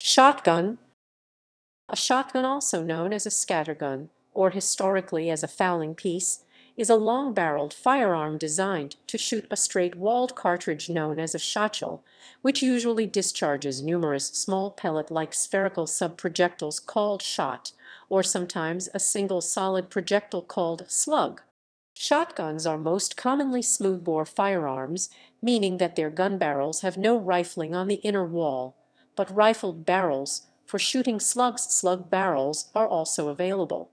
Shotgun. A shotgun, also known as a scattergun, or historically as a fowling piece, is a long-barreled firearm designed to shoot a straight-walled cartridge known as a shotshell, which usually discharges numerous small pellet-like spherical subprojectiles called shot, or sometimes a single solid projectile called slug. Shotguns are most commonly smoothbore firearms, meaning that their gun barrels have no rifling on the inner wall, but rifled barrels for shooting slugs. Slug barrels are also available.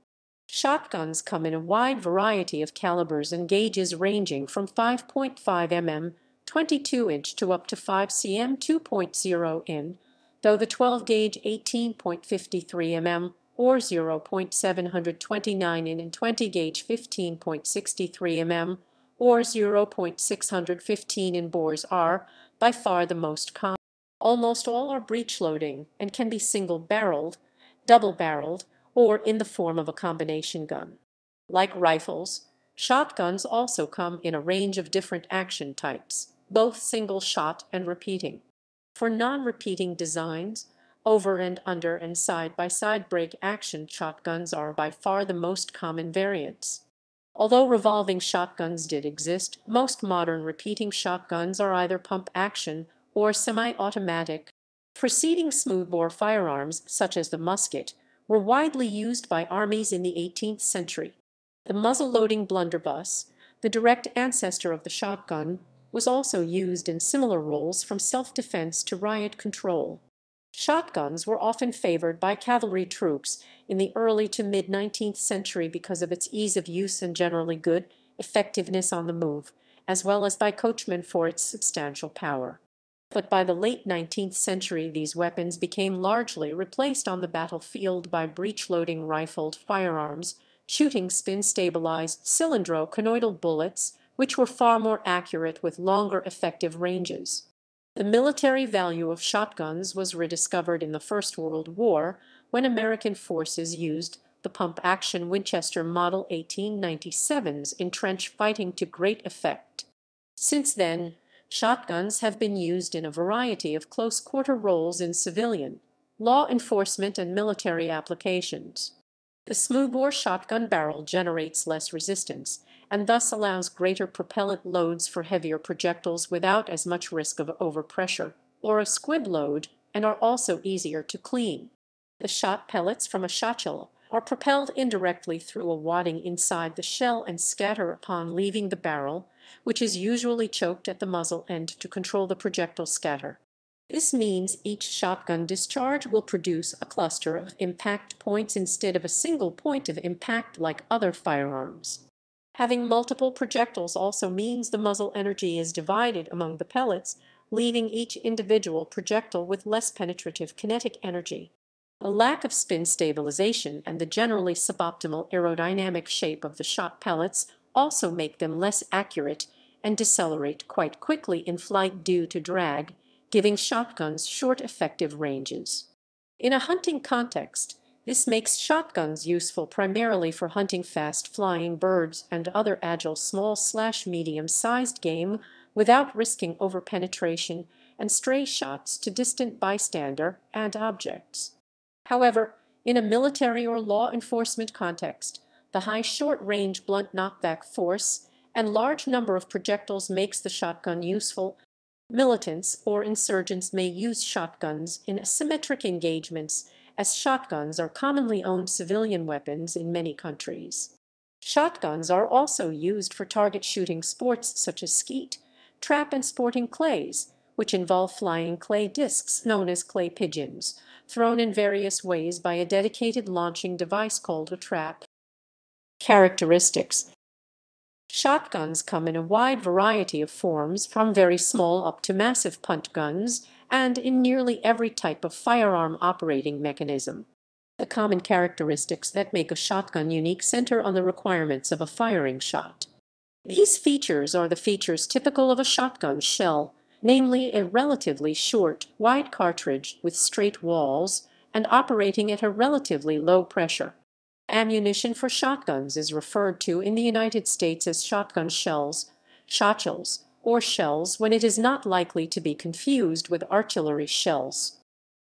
Shotguns come in a wide variety of calibers and gauges ranging from 5.5 mm 22-inch to up to 5 cm 2.0 in, though the 12-gauge 18.53 mm or 0.729 in and 20-gauge 15.63 mm or 0.615 in bores are by far the most common. Almost all are breech-loading and can be single-barreled, double-barreled, or in the form of a combination gun. Like rifles, shotguns also come in a range of different action types, both single-shot and repeating. For non-repeating designs, over and under and side-by-side break action shotguns are by far the most common variants. Although revolving shotguns did exist, most modern repeating shotguns are either pump action or semi-automatic. Preceding smoothbore firearms, such as the musket, were widely used by armies in the 18th century. The muzzle-loading blunderbuss, the direct ancestor of the shotgun, was also used in similar roles from self-defense to riot control. Shotguns were often favored by cavalry troops in the early to mid-19th century because of its ease of use and generally good effectiveness on the move, as well as by coachmen for its substantial power. But by the late 19th century, these weapons became largely replaced on the battlefield by breech-loading rifled firearms, shooting spin-stabilized cylindro-conoidal bullets, which were far more accurate with longer effective ranges. The military value of shotguns was rediscovered in the First World War when American forces used the pump-action Winchester Model 1897s in trench fighting to great effect. Since then, shotguns have been used in a variety of close-quarter roles in civilian, law enforcement, and military applications. The smoothbore shotgun barrel generates less resistance and thus allows greater propellant loads for heavier projectiles without as much risk of overpressure or a squib load, and are also easier to clean. The shot pellets from a shotshell are propelled indirectly through a wadding inside the shell and scatter upon leaving the barrel, which is usually choked at the muzzle end to control the projectile scatter. This means each shotgun discharge will produce a cluster of impact points instead of a single point of impact like other firearms. Having multiple projectiles also means the muzzle energy is divided among the pellets, leaving each individual projectile with less penetrative kinetic energy. The lack of spin stabilization and the generally suboptimal aerodynamic shape of the shot pellets also make them less accurate and decelerate quite quickly in flight due to drag, giving shotguns short effective ranges. In a hunting context, this makes shotguns useful primarily for hunting fast-flying birds and other agile small/medium-sized game without risking overpenetration and stray shots to distant bystander and objects. However, in a military or law enforcement context, the high short-range blunt knockback force and large number of projectiles makes the shotgun useful. Militants or insurgents may use shotguns in asymmetric engagements, as shotguns are commonly owned civilian weapons in many countries. Shotguns are also used for target shooting sports such as skeet, trap, and sporting clays, which involve flying clay discs known as clay pigeons, thrown in various ways by a dedicated launching device called a trap. Characteristics. Shotguns come in a wide variety of forms, from very small up to massive punt guns, and in nearly every type of firearm operating mechanism. The common characteristics that make a shotgun unique center on the requirements of a firing shot. These features are the features typical of a shotgun shell, namely a relatively short, wide cartridge with straight walls and operating at a relatively low pressure. Ammunition for shotguns is referred to in the United States as shotgun shells, shotshells, or shells when it is not likely to be confused with artillery shells.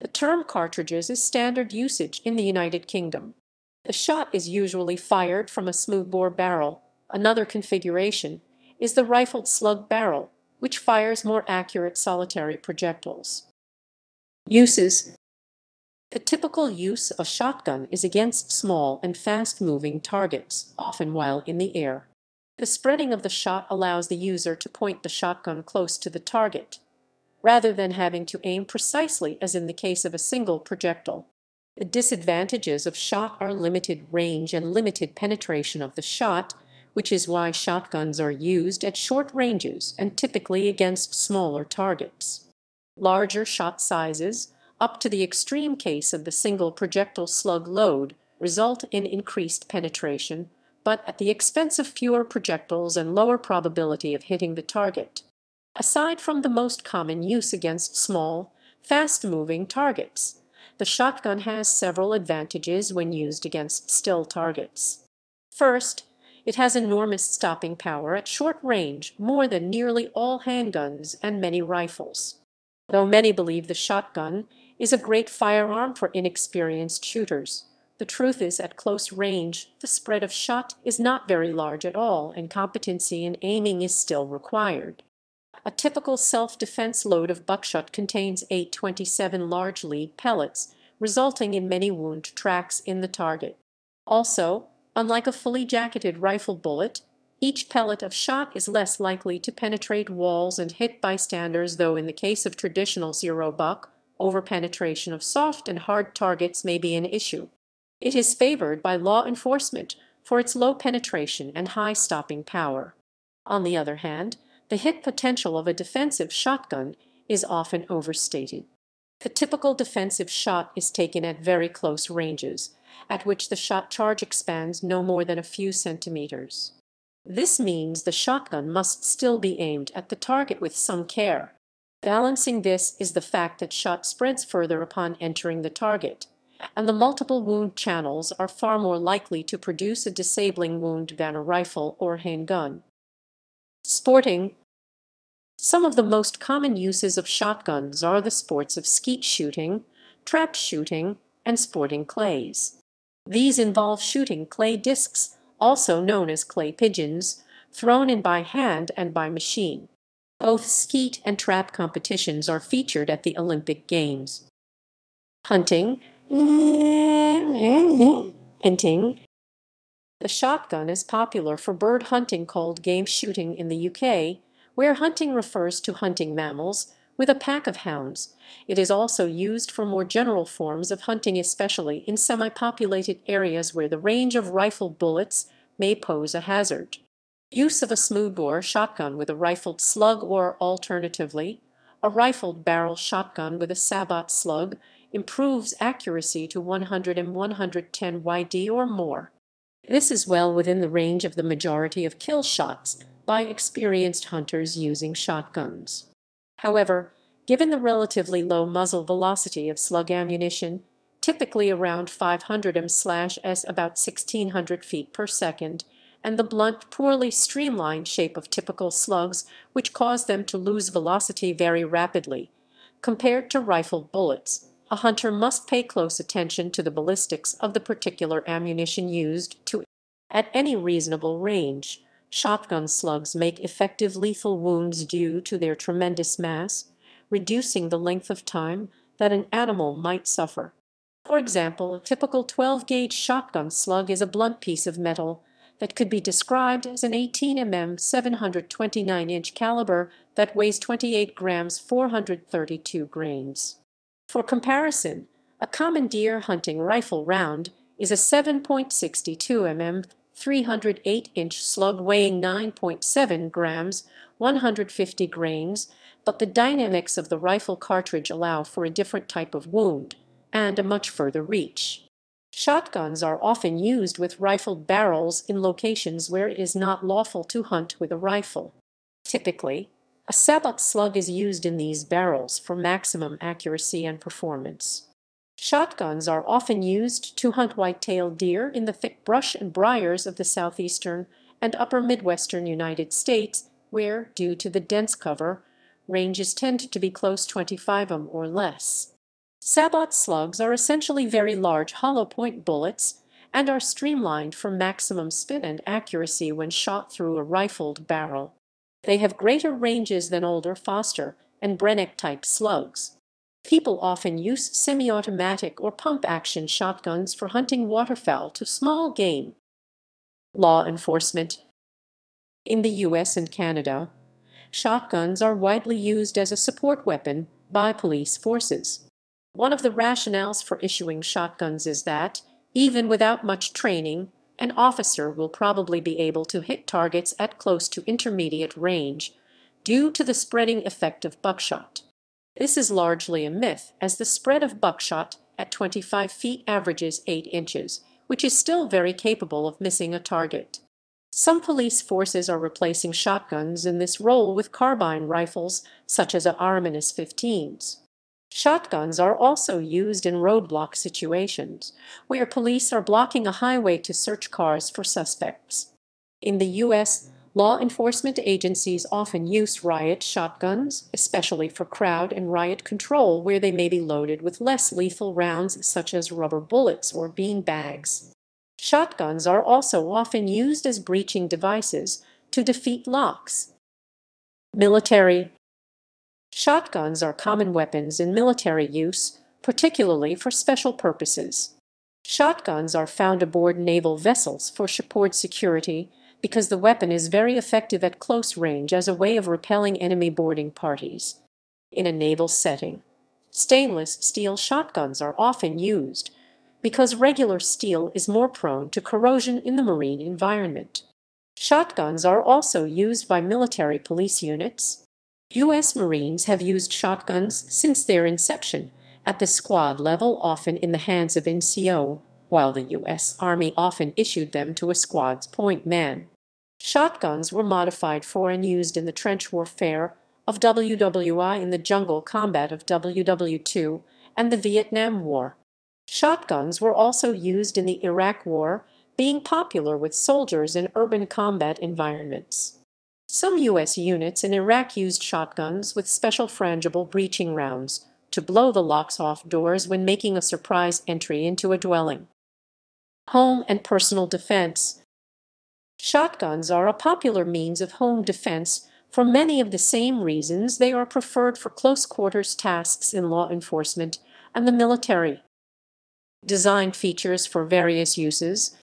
The term cartridges is standard usage in the United Kingdom. The shot is usually fired from a smoothbore barrel. Another configuration is the rifled slug barrel, which fires more accurate solitary projectiles. Uses. The typical use of shotgun is against small and fast-moving targets, often while in the air. The spreading of the shot allows the user to point the shotgun close to the target, rather than having to aim precisely as in the case of a single projectile. The disadvantages of shot are limited range and limited penetration of the shot, which is why shotguns are used at short ranges and typically against smaller targets. Larger shot sizes, up to the extreme case of the single projectile slug load, result in increased penetration, but at the expense of fewer projectiles and lower probability of hitting the target. Aside from the most common use against small, fast-moving targets, the shotgun has several advantages when used against still targets. First, it has enormous stopping power at short range, more than nearly all handguns and many rifles. Though many believe the shotgun is a great firearm for inexperienced shooters, the truth is at close range, the spread of shot is not very large at all, and competency in aiming is still required. A typical self-defense load of buckshot contains 827 large lead pellets, resulting in many wound tracks in the target. Also, unlike a fully jacketed rifle bullet, each pellet of shot is less likely to penetrate walls and hit bystanders, though in the case of traditional zero-buck, over-penetration of soft and hard targets may be an issue. It is favored by law enforcement for its low penetration and high stopping power. On the other hand, the hit potential of a defensive shotgun is often overstated. The typical defensive shot is taken at very close ranges, at which the shot charge expands no more than a few centimeters. This means the shotgun must still be aimed at the target with some care. Balancing this is the fact that shot spreads further upon entering the target, and the multiple wound channels are far more likely to produce a disabling wound than a rifle or handgun. Sporting. Some of the most common uses of shotguns are the sports of skeet shooting, trap shooting, and sporting clays. These involve shooting clay discs, also known as clay pigeons, thrown in by hand and by machine. Both skeet and trap competitions are featured at the Olympic Games. Hunting. Hunting. The shotgun is popular for bird hunting, called game shooting in the UK, where hunting refers to hunting mammals with a pack of hounds. It is also used for more general forms of hunting, especially in semi-populated areas where the range of rifle bullets may pose a hazard. Use of a smoothbore shotgun with a rifled slug, or alternatively, a rifled barrel shotgun with a sabot slug, improves accuracy to 100 and 110 YD or more. This is well within the range of the majority of kill shots by experienced hunters using shotguns. However, given the relatively low muzzle velocity of slug ammunition, typically around 500 m/s, about 1600 feet per second, and the blunt, poorly streamlined shape of typical slugs, which cause them to lose velocity very rapidly, compared to rifle bullets, a hunter must pay close attention to the ballistics of the particular ammunition used to. At any reasonable range, shotgun slugs make effective lethal wounds due to their tremendous mass, reducing the length of time that an animal might suffer. For example, a typical 12-gauge shotgun slug is a blunt piece of metal that could be described as an 18 mm 729-inch caliber that weighs 28 grams 432 grains. For comparison, a common deer hunting rifle round is a 7.62 mm 308-inch slug weighing 9.7 grams 150 grains, but the dynamics of the rifle cartridge allow for a different type of wound and a much further reach. Shotguns are often used with rifled barrels in locations where it is not lawful to hunt with a rifle. Typically, a sabot slug is used in these barrels for maximum accuracy and performance. Shotguns are often used to hunt white-tailed deer in the thick brush and briars of the southeastern and upper midwestern United States, where, due to the dense cover, ranges tend to be close 25 m or less. Sabot slugs are essentially very large hollow-point bullets and are streamlined for maximum spin and accuracy when shot through a rifled barrel. They have greater ranges than older Foster and Brenneck-type slugs. People often use semi-automatic or pump-action shotguns for hunting waterfowl to small game. Law enforcement. In the U.S. and Canada, shotguns are widely used as a support weapon by police forces. One of the rationales for issuing shotguns is that, even without much training, an officer will probably be able to hit targets at close to intermediate range due to the spreading effect of buckshot. This is largely a myth, as the spread of buckshot at 25 feet averages 8 inches, which is still very capable of missing a target. Some police forces are replacing shotguns in this role with carbine rifles, such as Arminus 15s. Shotguns are also used in roadblock situations, where police are blocking a highway to search cars for suspects. In the U.S., law enforcement agencies often use riot shotguns, especially for crowd and riot control, where they may be loaded with less lethal rounds such as rubber bullets or bean bags. Shotguns are also often used as breaching devices to defeat locks. Military. Shotguns are common weapons in military use, particularly for special purposes. Shotguns are found aboard naval vessels for shipboard security because the weapon is very effective at close range as a way of repelling enemy boarding parties. In a naval setting, stainless steel shotguns are often used because regular steel is more prone to corrosion in the marine environment. Shotguns are also used by military police units. U.S. Marines have used shotguns since their inception, at the squad level often in the hands of NCO, while the U.S. Army often issued them to a squad's point man. Shotguns were modified for and used in the trench warfare of WWI, in the jungle combat of WW2, and the Vietnam War. Shotguns were also used in the Iraq War, being popular with soldiers in urban combat environments. Some U.S. units in Iraq used shotguns with special frangible breaching rounds to blow the locks off doors when making a surprise entry into a dwelling. Home and personal defense. Shotguns are a popular means of home defense for many of the same reasons they are preferred for close-quarters tasks in law enforcement and the military. Design features for various uses.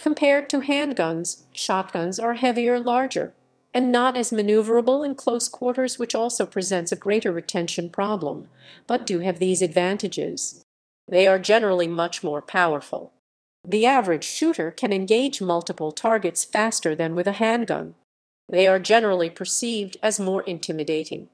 Compared to handguns, shotguns are heavier, larger, and not as maneuverable in close quarters, which also presents a greater retention problem, but do have these advantages. They are generally much more powerful. The average shooter can engage multiple targets faster than with a handgun. They are generally perceived as more intimidating.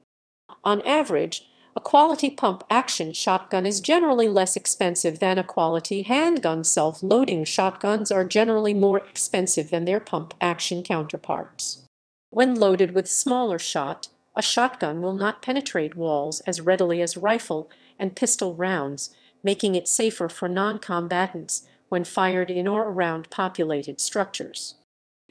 On average, a quality pump-action shotgun is generally less expensive than a quality handgun. Self-loading shotguns are generally more expensive than their pump-action counterparts. When loaded with smaller shot, a shotgun will not penetrate walls as readily as rifle and pistol rounds, making it safer for non-combatants when fired in or around populated structures.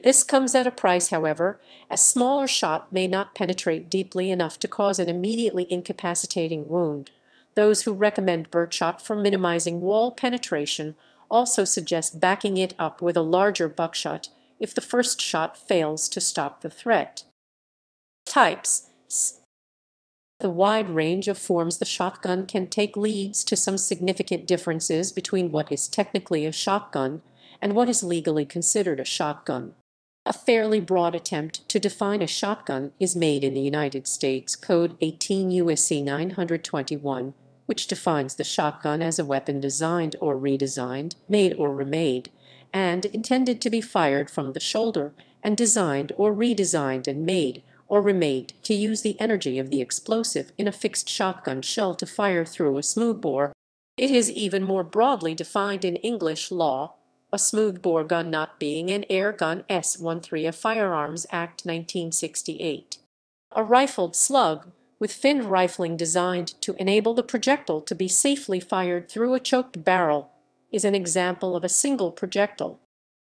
This comes at a price, however, as smaller shot may not penetrate deeply enough to cause an immediately incapacitating wound. Those who recommend birdshot for minimizing wall penetration also suggest backing it up with a larger buckshot if the first shot fails to stop the threat. Types. The wide range of forms the shotgun can take leads to some significant differences between what is technically a shotgun and what is legally considered a shotgun. A fairly broad attempt to define a shotgun is made in the United States Code 18 U.S.C. 921, which defines the shotgun as a weapon designed or redesigned, made or remade, and intended to be fired from the shoulder, and designed or redesigned and made or remade to use the energy of the explosive in a fixed shotgun shell to fire through a smoothbore. It is even more broadly defined in English law, a smoothbore gun not being an air gun S13 of Firearms Act 1968. A rifled slug, with finned rifling designed to enable the projectile to be safely fired through a choked barrel, is an example of a single projectile.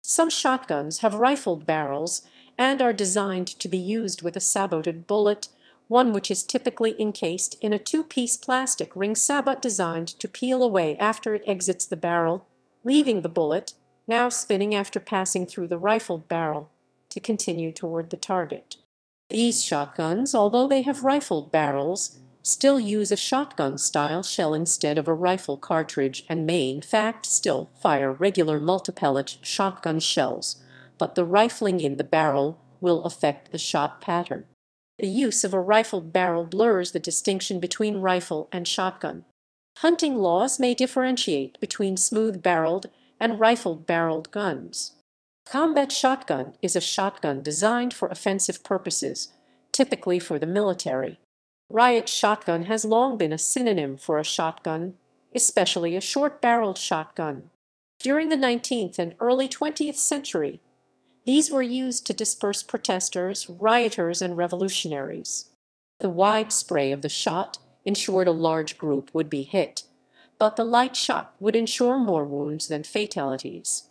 Some shotguns have rifled barrels and are designed to be used with a saboted bullet, one which is typically encased in a two-piece plastic ring sabot designed to peel away after it exits the barrel, leaving the bullet, now spinning after passing through the rifled barrel, to continue toward the target. These shotguns, although they have rifled barrels, still use a shotgun-style shell instead of a rifle cartridge and may in fact still fire regular multi-pellet shotgun shells, but the rifling in the barrel will affect the shot pattern. The use of a rifled barrel blurs the distinction between rifle and shotgun. Hunting laws may differentiate between smooth-barreled and rifled-barreled guns. Combat shotgun is a shotgun designed for offensive purposes, typically for the military. Riot shotgun has long been a synonym for a shotgun, especially a short-barreled shotgun. During the 19th and early 20th century, these were used to disperse protesters, rioters, and revolutionaries. The wide spray of the shot ensured a large group would be hit, but the light shot would ensure more wounds than fatalities.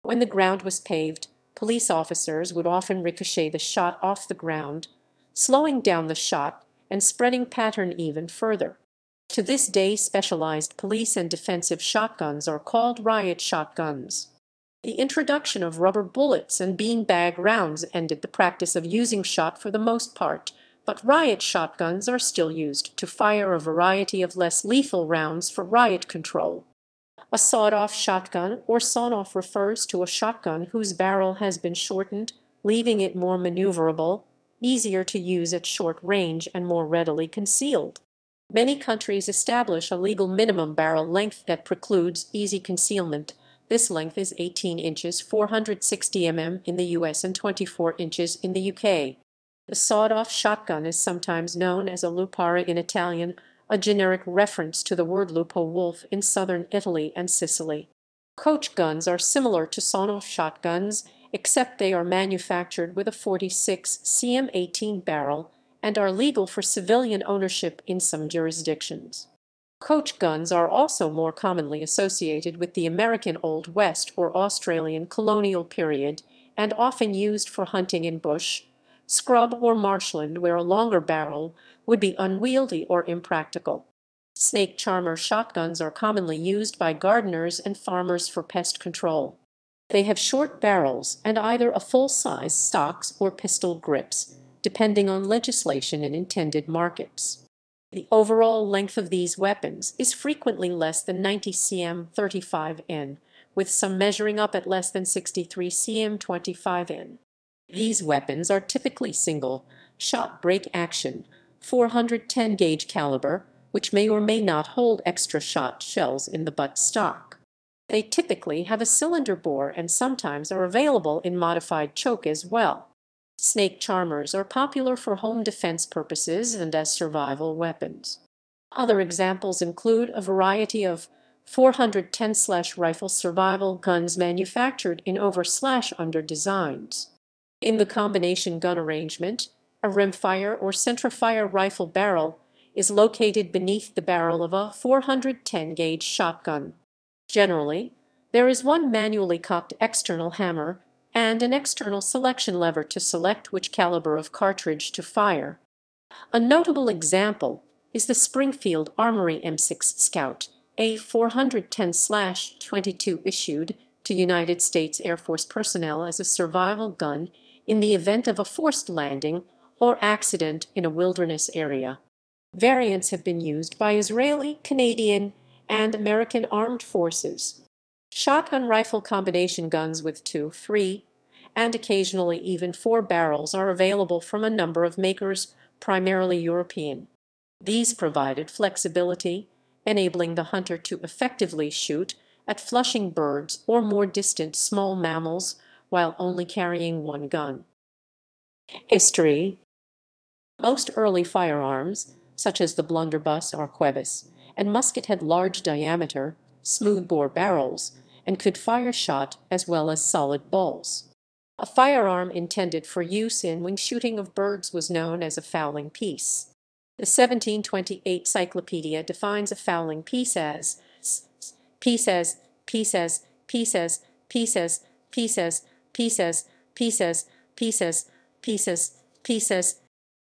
When the ground was paved, police officers would often ricochet the shot off the ground, slowing down the shot and spreading pattern even further. To this day, specialized police and defensive shotguns are called riot shotguns. The introduction of rubber bullets and beanbag rounds ended the practice of using shot for the most part, but riot shotguns are still used to fire a variety of less lethal rounds for riot control. A sawed-off shotgun or sawn-off refers to a shotgun whose barrel has been shortened, leaving it more maneuverable, easier to use at short range, and more readily concealed. Many countries establish a legal minimum barrel length that precludes easy concealment. This length is 18 inches 460 mm in the US and 24 inches in the UK. The sawed-off shotgun is sometimes known as a lupara in Italian, a generic reference to the word lupo wolf in southern Italy and Sicily. Coach guns are similar to sawn-off shotguns, except they are manufactured with a 46 cm18 barrel and are legal for civilian ownership in some jurisdictions. Coach guns are also more commonly associated with the American Old West or Australian colonial period and often used for hunting in bush, scrub, or marshland where a longer barrel would be unwieldy or impractical. Snake charmer shotguns are commonly used by gardeners and farmers for pest control. They have short barrels and either a full-size stocks or pistol grips, depending on legislation and intended markets. The overall length of these weapons is frequently less than 90 cm 35N, with some measuring up at less than 63 cm 25N. These weapons are typically single-shot break action, 410 gauge caliber, which may or may not hold extra shot shells in the butt stock. They typically have a cylinder bore and sometimes are available in modified choke as well. Snake charmers are popular for home defense purposes and as survival weapons. Other examples include a variety of 410/rifle survival guns manufactured in over/under designs. In the combination gun arrangement, a rimfire or centerfire rifle barrel is located beneath the barrel of a 410 gauge shotgun. Generally, there is one manually cocked external hammer and an external selection lever to select which caliber of cartridge to fire. A notable example is the Springfield Armory M6 Scout, a 410/22 issued to United States Air Force personnel as a survival gun in the event of a forced landing or accident in a wilderness area. Variants have been used by Israeli, Canadian, and American armed forces. Shotgun rifle combination guns with 2, 3, and occasionally even 4 barrels are available from a number of makers, primarily European. These provided flexibility, enabling the hunter to effectively shoot at flushing birds or more distant small mammals while only carrying one gun. History. Most early firearms, such as the blunderbuss, arquebus, and musket had large diameter, smoothbore barrels, and could fire shot as well as solid balls. A firearm intended for use in wing shooting of birds was known as a fowling piece. The 1728 Cyclopedia defines a fowling piece as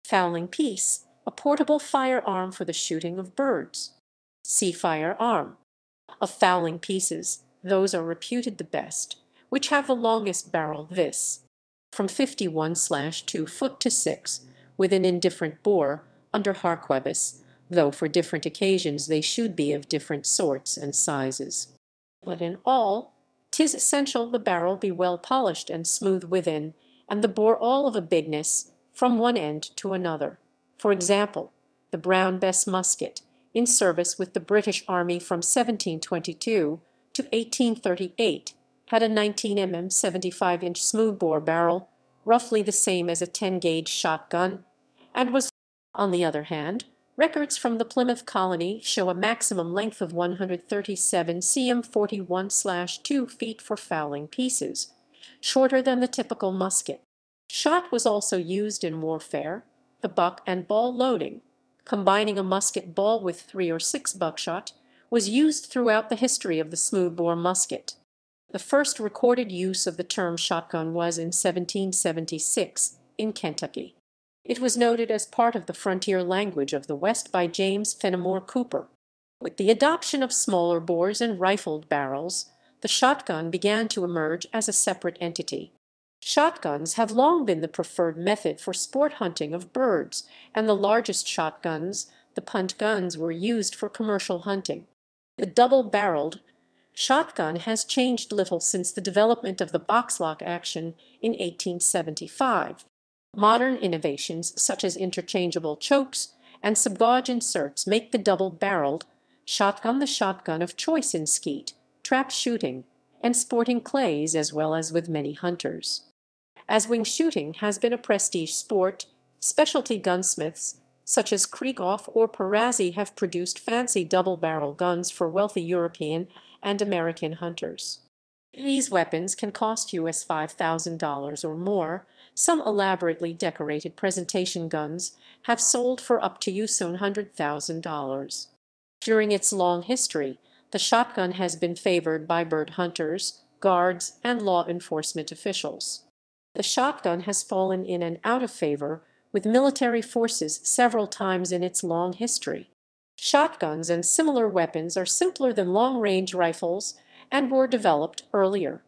fowling piece, a portable firearm for the shooting of birds. See firearm. Of fowling pieces, those are reputed the best, which have the longest barrel, this, from 51/2 foot to 6, with an indifferent bore, under harquebus, though for different occasions they should be of different sorts and sizes. But in all, 'tis essential the barrel be well polished and smooth within, and the bore all of a bigness, from one end to another. For example, the Brown Bess musket, in service with the British Army from 1722 to 1838, had a 19mm 75-inch smoothbore barrel, roughly the same as a 10-gauge shotgun, and was, on the other hand, records from the Plymouth colony show a maximum length of 137 cm 41/2 feet for fowling pieces, shorter than the typical musket. Shot was also used in warfare, the buck and ball loading, combining a musket ball with 3 or 6 buckshot, was used throughout the history of the smoothbore musket. The first recorded use of the term shotgun was in 1776, in Kentucky. It was noted as part of the frontier language of the West by James Fenimore Cooper. With the adoption of smaller bores and rifled barrels, the shotgun began to emerge as a separate entity. Shotguns have long been the preferred method for sport hunting of birds, and the largest shotguns, the punt guns, were used for commercial hunting. The double-barreled shotgun has changed little since the development of the boxlock action in 1875. Modern innovations such as interchangeable chokes and sub-gauge inserts make the double-barreled shotgun the shotgun of choice in skeet, trap shooting, and sporting clays, as well as with many hunters. As wing shooting has been a prestige sport, specialty gunsmiths such as Krieghoff or Perazzi have produced fancy double-barrel guns for wealthy European and American hunters. These weapons can cost US $5,000 or more. Some elaborately decorated presentation guns have sold for up to US $100,000. During its long history, the shotgun has been favored by bird hunters, guards, and law enforcement officials. The shotgun has fallen in and out of favor with military forces several times in its long history. Shotguns and similar weapons are simpler than long-range rifles and were developed earlier.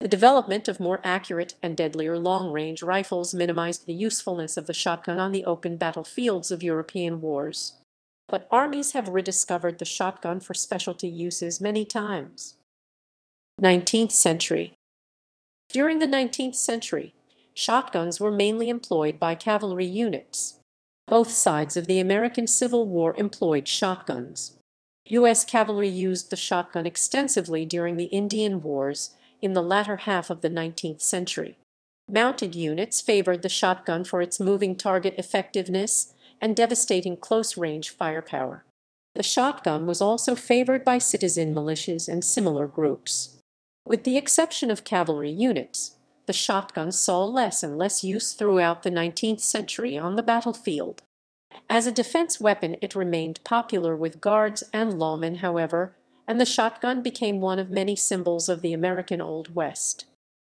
The development of more accurate and deadlier long-range rifles minimized the usefulness of the shotgun on the open battlefields of European wars. But armies have rediscovered the shotgun for specialty uses many times. 19th century. During the 19th century, shotguns were mainly employed by cavalry units. Both sides of the American Civil War employed shotguns. U.S. cavalry used the shotgun extensively during the Indian Wars in the latter half of the 19th century. Mounted units favored the shotgun for its moving target effectiveness and devastating close-range firepower. The shotgun was also favored by citizen militias and similar groups. With the exception of cavalry units, the shotgun saw less and less use throughout the 19th century on the battlefield. As a defense weapon, it remained popular with guards and lawmen, however, and the shotgun became one of many symbols of the American Old West.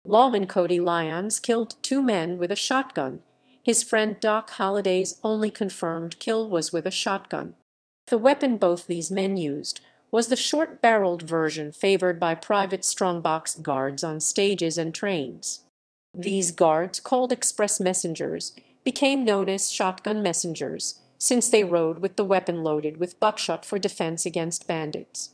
Lawman Cody Lyons killed 2 men with a shotgun. His friend Doc Holliday's only confirmed kill was with a shotgun. The weapon both these men used was the short-barreled version favored by private strongbox guards on stages and trains. These guards, called express messengers, became known as shotgun messengers, since they rode with the weapon loaded with buckshot for defense against bandits.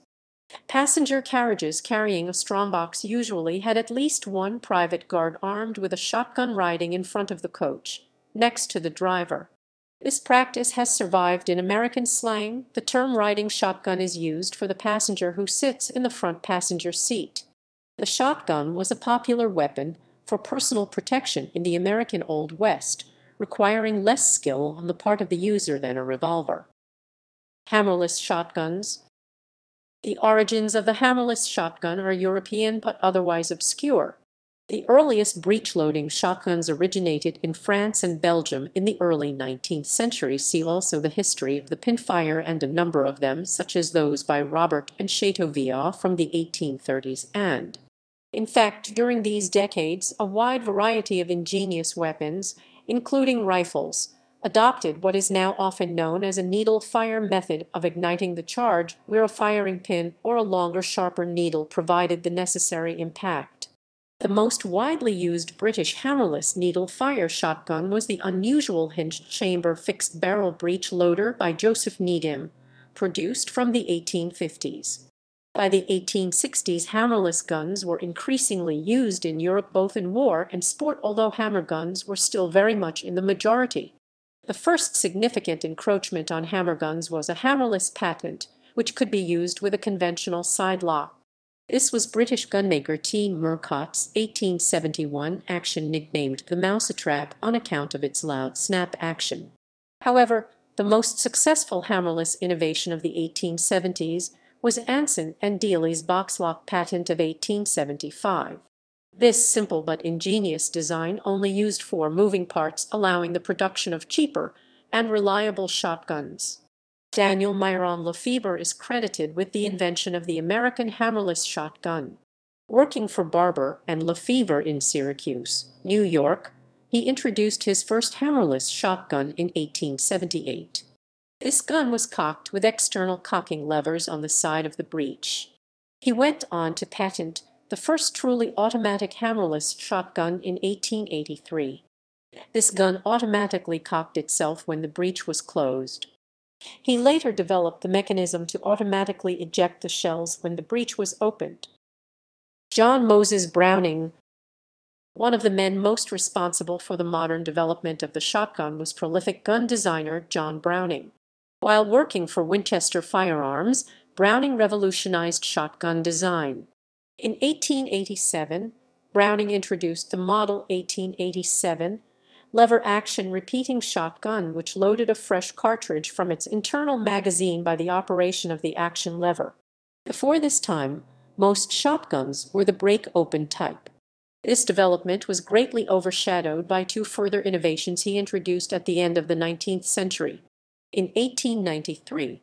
Passenger carriages carrying a strongbox usually had at least 1 private guard armed with a shotgun riding in front of the coach, next to the driver. This practice has survived in American slang. The term riding shotgun is used for the passenger who sits in the front passenger seat. The shotgun was a popular weapon for personal protection in the American Old West, requiring less skill on the part of the user than a revolver. Hammerless shotguns. The origins of the hammerless shotgun are European but otherwise obscure. The earliest breech-loading shotguns originated in France and Belgium in the early 19th century. See also the history of the pinfire and a number of them, such as those by Robert and Chateauviat from the 1830s and. In fact, during these decades, a wide variety of ingenious weapons, including rifles, a adopted what is now often known as a needle fire method of igniting the charge, where a firing pin or a longer, sharper needle provided the necessary impact. The most widely used British hammerless needle fire shotgun was the unusual hinged chamber fixed barrel breech loader by Joseph Needham, produced from the 1850s. By the 1860s, hammerless guns were increasingly used in Europe both in war and sport, although hammer guns were still very much in the majority. The first significant encroachment on hammer guns was a hammerless patent, which could be used with a conventional side lock. This was British gunmaker T. Murcott's 1871 action, nicknamed the mousetrap on account of its loud snap action. However, the most successful hammerless innovation of the 1870s was Anson and Dealey's boxlock patent of 1875. This simple but ingenious design only used four moving parts, allowing the production of cheaper and reliable shotguns. Daniel Myron Lefebvre is credited with the invention of the American hammerless shotgun. Working for Barber and Lefebvre in Syracuse, New York, he introduced his first hammerless shotgun in 1878. This gun was cocked with external cocking levers on the side of the breech. He went on to patent the first truly automatic hammerless shotgun in 1883. This gun automatically cocked itself when the breech was closed. He later developed the mechanism to automatically eject the shells when the breech was opened. John Moses Browning, one of the men most responsible for the modern development of the shotgun, was prolific gun designer John Browning. While working for Winchester Firearms, Browning revolutionized shotgun design. In 1887, Browning introduced the Model 1887 lever-action repeating shotgun, which loaded a fresh cartridge from its internal magazine by the operation of the action lever. Before this time, most shotguns were the break-open type. This development was greatly overshadowed by two further innovations he introduced at the end of the 19th century. In 1893,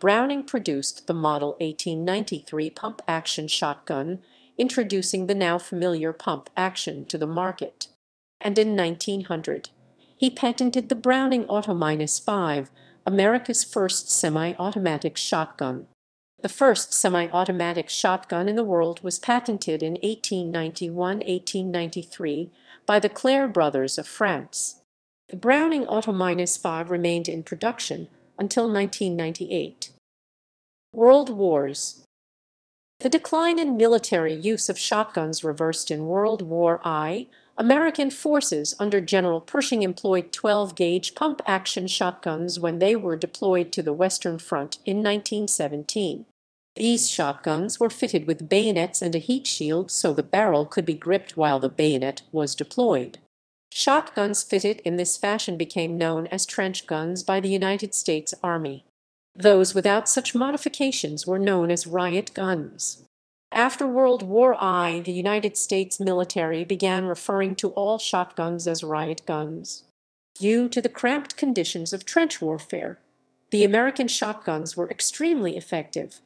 Browning produced the Model 1893 pump-action shotgun, introducing the now familiar pump action to the market. And in 1900, he patented the Browning Auto-5, America's first semi-automatic shotgun. The first semi-automatic shotgun in the world was patented in 1891-1893 by the Clair brothers of France. The Browning Auto-5 remained in production until 1998. World Wars. The decline in military use of shotguns reversed in World War I. American forces under General Pershing employed 12-gauge pump-action shotguns when they were deployed to the Western Front in 1917. These shotguns were fitted with bayonets and a heat shield so the barrel could be gripped while the bayonet was deployed. Shotguns fitted in this fashion became known as trench guns by the United States Army. Those without such modifications were known as riot guns. After World War I, the United States military began referring to all shotguns as riot guns. Due to the cramped conditions of trench warfare, the American shotguns were extremely effective.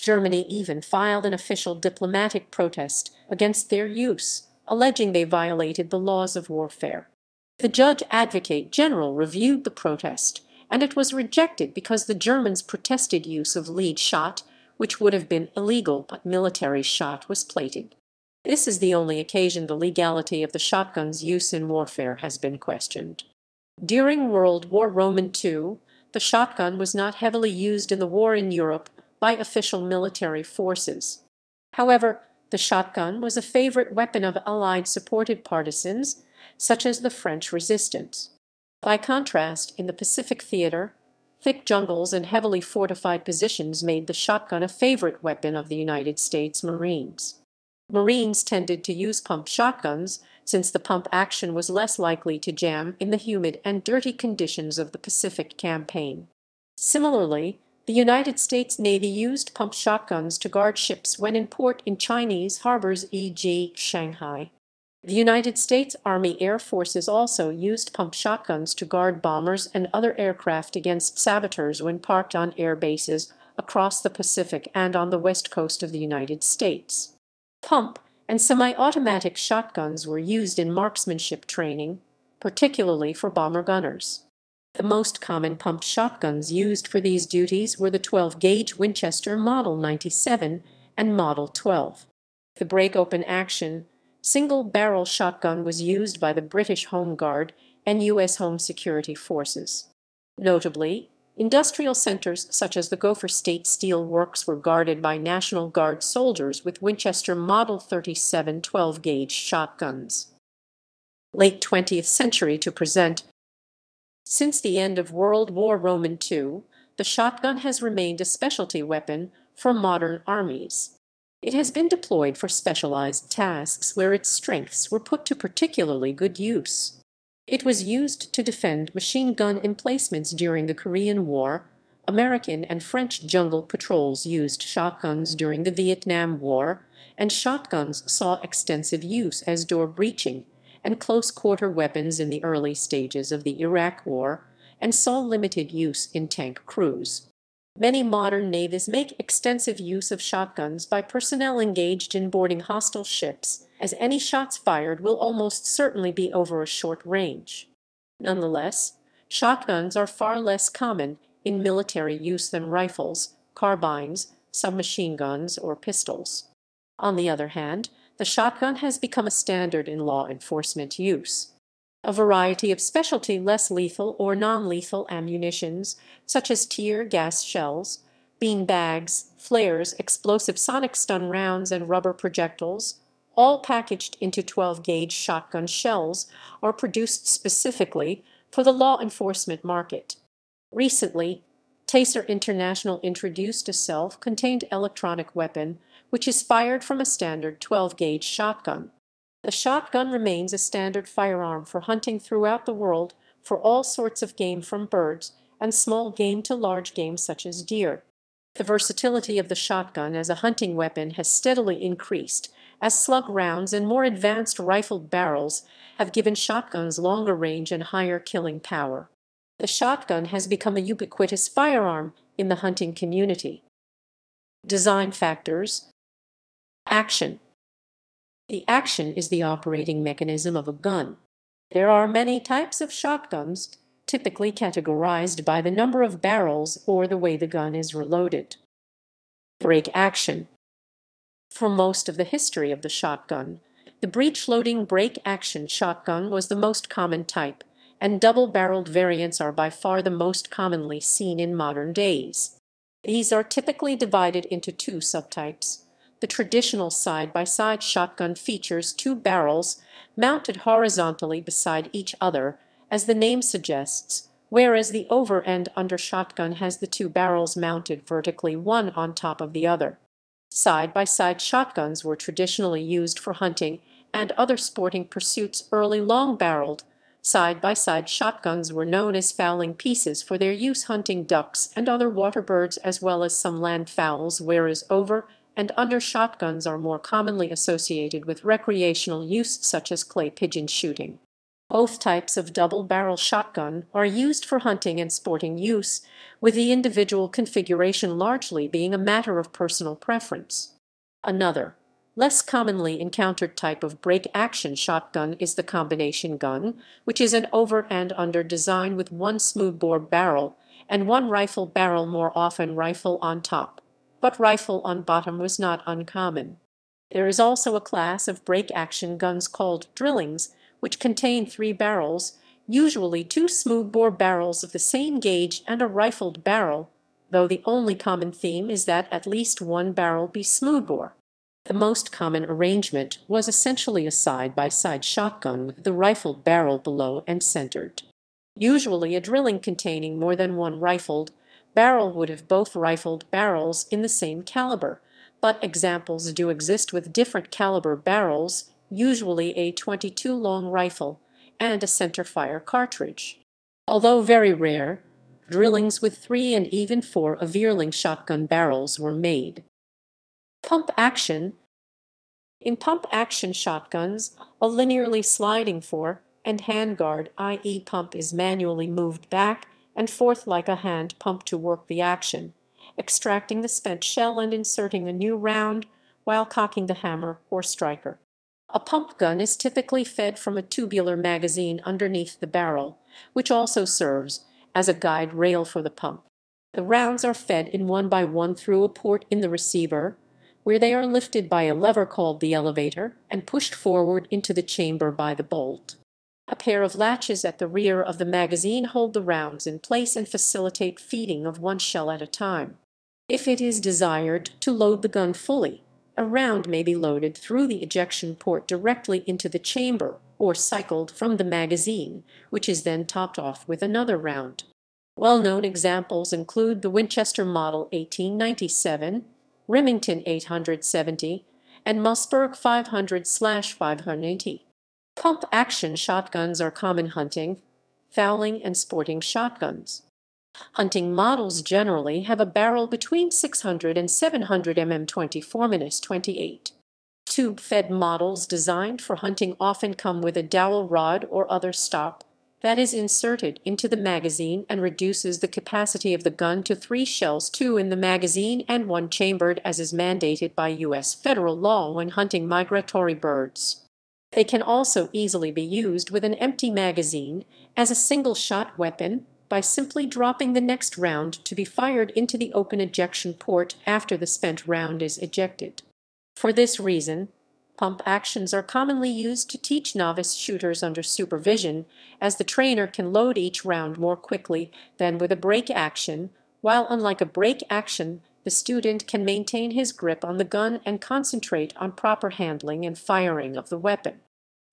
Germany even filed an official diplomatic protest against their use, alleging they violated the laws of warfare. The Judge Advocate General reviewed the protest, and it was rejected because the Germans protested use of lead shot, which would have been illegal, but military shot was plated. This is the only occasion the legality of the shotgun's use in warfare has been questioned. During World War II, the shotgun was not heavily used in the war in Europe by official military forces. However, the shotgun was a favorite weapon of Allied supported partisans, such as the French resistance. By contrast, in the Pacific theater, thick jungles and heavily fortified positions made the shotgun a favorite weapon of the United States Marines. Marines tended to use pump shotguns, since the pump action was less likely to jam in the humid and dirty conditions of the Pacific campaign. Similarly, the United States Navy used pump shotguns to guard ships when in port in Chinese harbors, e.g. Shanghai. The United States Army Air Forces also used pump shotguns to guard bombers and other aircraft against saboteurs when parked on air bases across the Pacific and on the west coast of the United States. Pump and semi-automatic shotguns were used in marksmanship training, particularly for bomber gunners. The most common pump shotguns used for these duties were the 12-gauge Winchester Model 97 and Model 12. The break-open action, single-barrel shotgun was used by the British Home Guard and U.S. Home Security Forces. Notably, industrial centers such as the Gopher State Steel Works were guarded by National Guard soldiers with Winchester Model 37 12-gauge shotguns. Late 20th century to present. Since the end of World War II, the shotgun has remained a specialty weapon for modern armies. It has been deployed for specialized tasks where its strengths were put to particularly good use. It was used to defend machine gun emplacements during the Korean War. American and French jungle patrols used shotguns during the Vietnam War, and shotguns saw extensive use as door breaching and close-quarter weapons in the early stages of the Iraq War, and saw limited use in tank crews. Many modern navies make extensive use of shotguns by personnel engaged in boarding hostile ships, as any shots fired will almost certainly be over a short range. Nonetheless, shotguns are far less common in military use than rifles, carbines, submachine guns, or pistols. On the other hand, the shotgun has become a standard in law enforcement use. A variety of specialty less lethal or non-lethal ammunitions, such as tear gas shells, bean bags, flares, explosive sonic stun rounds, and rubber projectiles, all packaged into 12-gauge shotgun shells, are produced specifically for the law enforcement market. Recently, Taser International introduced a self-contained electronic weapon which is fired from a standard 12-gauge shotgun. The shotgun remains a standard firearm for hunting throughout the world for all sorts of game, from birds and small game to large game such as deer. The versatility of the shotgun as a hunting weapon has steadily increased, as slug rounds and more advanced rifled barrels have given shotguns longer range and higher killing power. The shotgun has become a ubiquitous firearm in the hunting community. Design factors. Action. The action is the operating mechanism of a gun. There are many types of shotguns, typically categorized by the number of barrels or the way the gun is reloaded. Break action. For most of the history of the shotgun, the breech-loading break-action shotgun was the most common type, and double-barreled variants are by far the most commonly seen in modern days. These are typically divided into two subtypes. The traditional side-by-side shotgun features two barrels mounted horizontally beside each other, as the name suggests, whereas the over and under shotgun has the two barrels mounted vertically, one on top of the other. Side-by-side shotguns were traditionally used for hunting and other sporting pursuits. Early long-barreled side-by-side shotguns were known as fowling pieces for their use hunting ducks and other water birds, as well as some land fowls, whereas over and under shotguns are more commonly associated with recreational use, such as clay pigeon shooting. Both types of double-barrel shotgun are used for hunting and sporting use, with the individual configuration largely being a matter of personal preference. Another, less commonly encountered type of break-action shotgun is the combination gun, which is an over and under design with one smoothbore barrel and one rifle barrel, more often rifle on top, but rifle on bottom was not uncommon. There is also a class of break-action guns called drillings, which contain three barrels, usually two smoothbore barrels of the same gauge and a rifled barrel, though the only common theme is that at least one barrel be smoothbore. The most common arrangement was essentially a side-by-side shotgun with the rifled barrel below and centered. Usually a drilling containing more than one rifled barrel would have both rifled barrels in the same caliber, but examples do exist with different caliber barrels, usually a 22 long rifle and a centerfire cartridge. Although very rare, drillings with 3 and even 4 Aveerling shotgun barrels were made. Pump action. In pump action shotguns, a linearly sliding fore and handguard, i.e. pump, is manually moved back and forth like a hand pump to work the action, extracting the spent shell and inserting a new round while cocking the hammer or striker. A pump gun is typically fed from a tubular magazine underneath the barrel, which also serves as a guide rail for the pump. The rounds are fed in one by one through a port in the receiver, where they are lifted by a lever called the elevator and pushed forward into the chamber by the bolt. A pair of latches at the rear of the magazine hold the rounds in place and facilitate feeding of one shell at a time. If it is desired to load the gun fully, a round may be loaded through the ejection port directly into the chamber or cycled from the magazine, which is then topped off with another round. Well-known examples include the Winchester Model 1897, Remington 870, and Mossberg 500/580. Pump-action shotguns are common hunting, fowling, and sporting shotguns. Hunting models generally have a barrel between 600 and 700 mm 24-28. Tube-fed models designed for hunting often come with a dowel rod or other stop that is inserted into the magazine and reduces the capacity of the gun to 3 shells, 2 in the magazine and 1 chambered, as is mandated by U.S. federal law when hunting migratory birds. They can also easily be used with an empty magazine as a single-shot weapon by simply dropping the next round to be fired into the open ejection port after the spent round is ejected. For this reason, pump actions are commonly used to teach novice shooters under supervision, as the trainer can load each round more quickly than with a break action, while unlike a break action, the student can maintain his grip on the gun and concentrate on proper handling and firing of the weapon.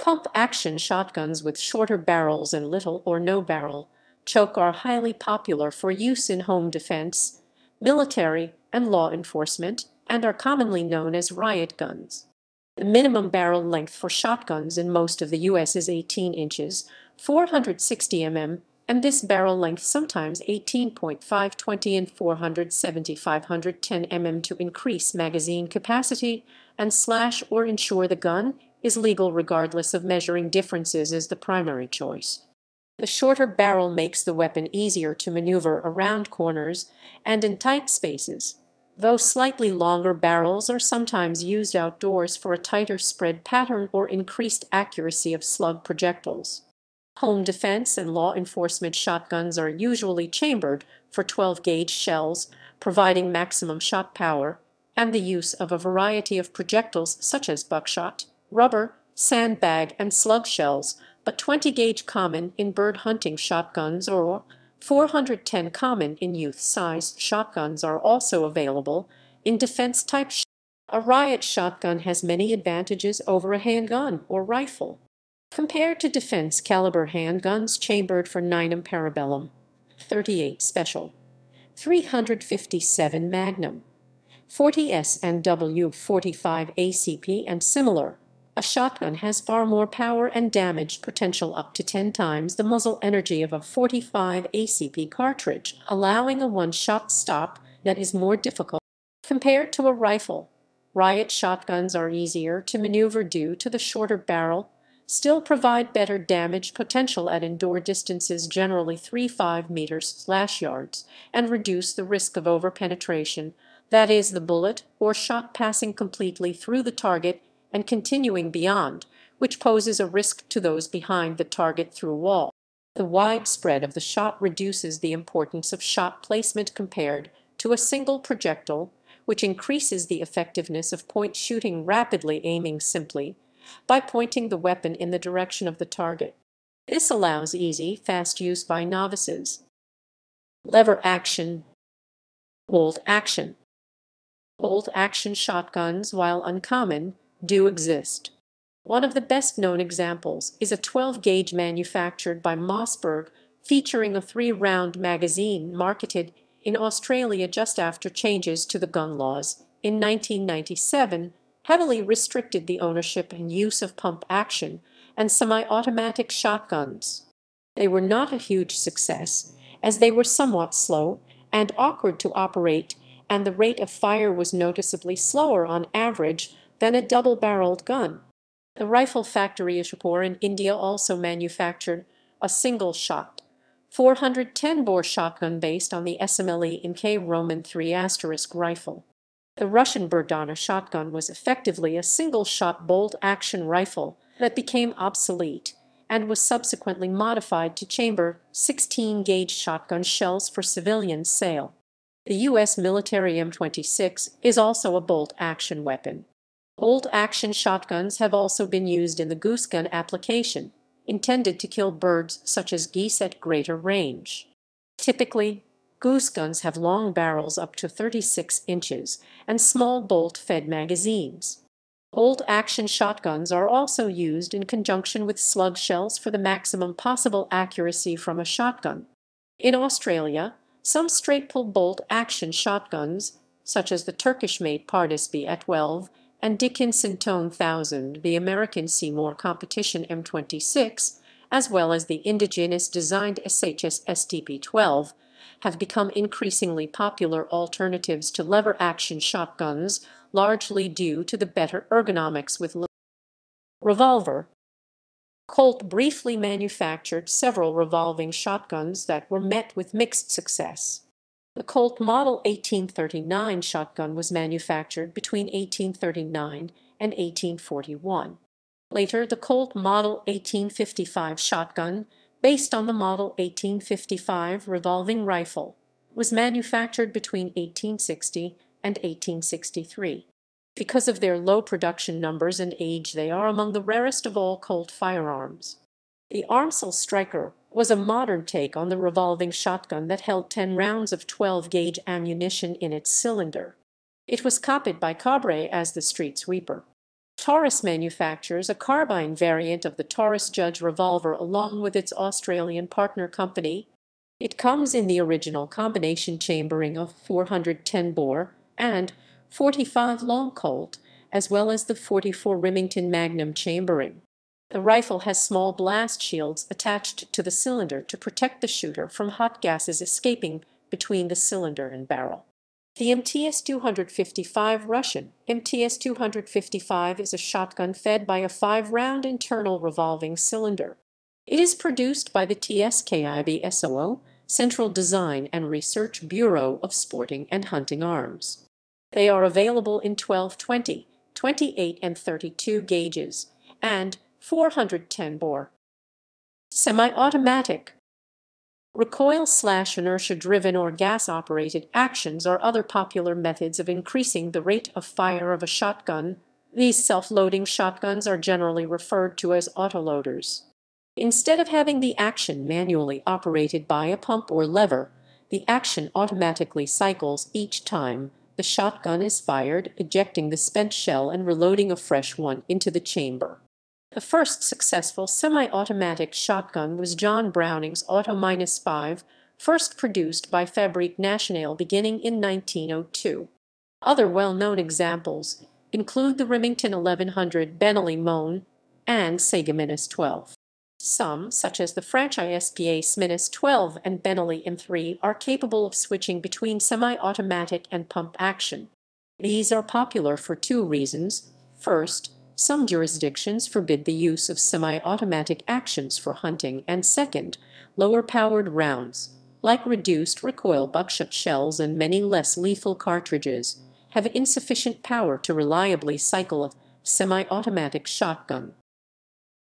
Pump-action shotguns with shorter barrels and little or no barrel choke are highly popular for use in home defense, military, and law enforcement, and are commonly known as riot guns. The minimum barrel length for shotguns in most of the U.S. is 18 inches, 460 mm, and this barrel length sometimes 18.5, 20, and 470, 510 mm to increase magazine capacity and slash or ensure the gun is legal regardless of measuring differences is the primary choice. The shorter barrel makes the weapon easier to maneuver around corners and in tight spaces, though slightly longer barrels are sometimes used outdoors for a tighter spread pattern or increased accuracy of slug projectiles. Home defense and law enforcement shotguns are usually chambered for 12-gauge shells, providing maximum shot power, and the use of a variety of projectiles such as buckshot, rubber, sandbag, and slug shells, but 20-gauge common in bird hunting shotguns or 410 common in youth-sized shotguns are also available in defense-type shotguns. A riot shotgun has many advantages over a handgun or rifle. Compared to defense-caliber handguns chambered for 9mm Parabellum, 38 Special, 357 Magnum, 40S and W45 ACP and similar, a shotgun has far more power and damage potential, up to 10 times the muzzle energy of a 45 ACP cartridge, allowing a one-shot stop that is more difficult. Compared to a rifle, riot shotguns are easier to maneuver due to the shorter barrel, still provide better damage potential at indoor distances, generally 3.5 meters/yards, and reduce the risk of overpenetration, that is, the bullet or shot passing completely through the target and continuing beyond, which poses a risk to those behind the target through wall. The widespread of the shot reduces the importance of shot placement compared to a single projectile, which increases the effectiveness of point shooting, rapidly aiming simply by pointing the weapon in the direction of the target. This allows easy, fast use by novices. Lever action, bolt action. Bolt action shotguns, while uncommon, do exist. One of the best-known examples is a 12-gauge manufactured by Mossberg, featuring a 3-round magazine, marketed in Australia just after changes to the gun laws in 1997 heavily restricted the ownership and use of pump-action and semi-automatic shotguns. They were not a huge success, as they were somewhat slow and awkward to operate, and the rate of fire was noticeably slower on average than a double-barreled gun. The rifle factory Ishapur in India also manufactured a single-shot 410 bore shotgun based on the SMLE MK Roman III* rifle. The Russian Berdana shotgun was effectively a single-shot bolt-action rifle that became obsolete and was subsequently modified to chamber 16-gauge shotgun shells for civilian sale. The U.S. military M26 is also a bolt-action weapon. Bolt-action shotguns have also been used in the goosegun application, intended to kill birds such as geese at greater range. Typically, gooseguns have long barrels up to 36 inches and small bolt-fed magazines. Bolt-action shotguns are also used in conjunction with slug shells for the maximum possible accuracy from a shotgun. In Australia, some straight-pull bolt-action shotguns, such as the Turkish-made Pardis BA-12 and Dickinson Tone 1000, the American Seymour Competition M26, as well as the indigenous-designed SHS STP-12, have become increasingly popular alternatives to lever-action shotguns, largely due to the better ergonomics with revolver. Colt briefly manufactured several revolving shotguns that were met with mixed success. The Colt Model 1839 shotgun was manufactured between 1839 and 1841. Later, the Colt Model 1855 shotgun, based on the Model 1855 revolving rifle, was manufactured between 1860 and 1863. Because of their low production numbers and age, they are among the rarest of all Colt firearms. The Armsell Striker was a modern take on the revolving shotgun that held 10 rounds of 12-gauge ammunition in its cylinder. It was copied by Cabre as the Street Sweeper. Taurus manufactures a carbine variant of the Taurus Judge revolver along with its Australian partner company. It comes in the original combination chambering of 410 bore and 45 long Colt, as well as the 44 Remington Magnum chambering. The rifle has small blast shields attached to the cylinder to protect the shooter from hot gases escaping between the cylinder and barrel. The MTS-255 Russian. MTS-255 is a shotgun fed by a 5-round internal revolving cylinder. It is produced by the TSKIBSOO, Central Design and Research Bureau of Sporting and Hunting Arms. They are available in 12, 20, 28, and 32 gauges, and 410 bore. Semi-automatic. Recoil/inertia-driven or gas-operated actions are other popular methods of increasing the rate of fire of a shotgun. These self-loading shotguns are generally referred to as autoloaders. Instead of having the action manually operated by a pump or lever, the action automatically cycles each time the shotgun is fired, ejecting the spent shell and reloading a fresh one into the chamber. The first successful semi-automatic shotgun was John Browning's Auto-5, first produced by Fabrique Nationale beginning in 1902. Other well-known examples include the Remington 1100 Benelli Moen and Sega Minis 12. Some, such as the French ISPA Minis 12 and Benelli M3, are capable of switching between semi-automatic and pump action. These are popular for two reasons. First, some jurisdictions forbid the use of semi-automatic actions for hunting, and second, lower-powered rounds, like reduced recoil buckshot shells and many less lethal cartridges, have insufficient power to reliably cycle a semi-automatic shotgun.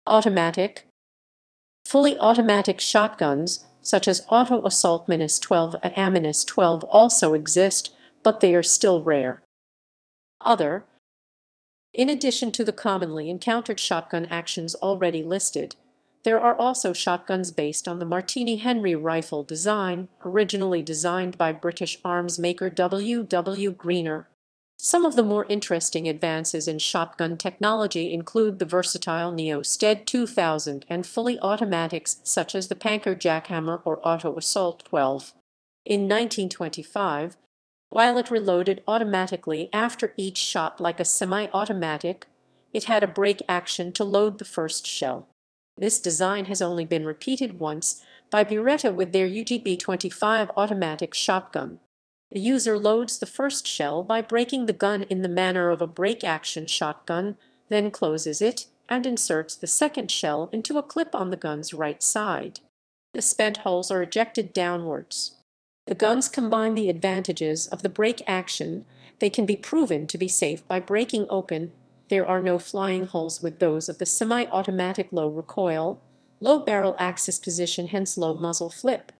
Automatic. Fully automatic shotguns, such as Auto Assault Minis 12 and Aminis 12, also exist, but they are still rare. Other. In addition to the commonly encountered shotgun actions already listed, there are also shotguns based on the Martini-Henry rifle design, originally designed by British arms maker W. W. Greener. Some of the more interesting advances in shotgun technology include the versatile Neo-Sted 2000 and fully automatics such as the Panker Jackhammer or Auto Assault 12. In 1925, while it reloaded automatically after each shot like a semi-automatic, it had a break action to load the first shell. This design has only been repeated once by Beretta with their UGB-25 automatic shotgun. The user loads the first shell by breaking the gun in the manner of a break-action shotgun, then closes it and inserts the second shell into a clip on the gun's right side. The spent holes are ejected downwards. The guns combine the advantages of the break-action. They can be proven to be safe by breaking open. There are no flying holes with those of the semi-automatic low recoil. low barrel axis position, hence low muzzle flip.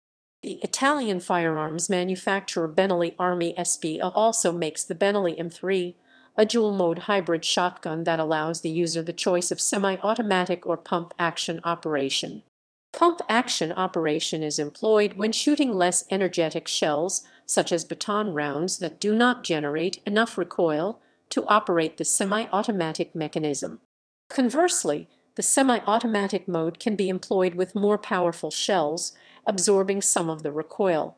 The Italian firearms manufacturer Benelli Armi SpA also makes the Benelli M3, a dual-mode hybrid shotgun that allows the user the choice of semi-automatic or pump-action operation. Pump-action operation is employed when shooting less energetic shells, such as baton rounds that do not generate enough recoil to operate the semi-automatic mechanism. Conversely, the semi-automatic mode can be employed with more powerful shells, absorbing some of the recoil.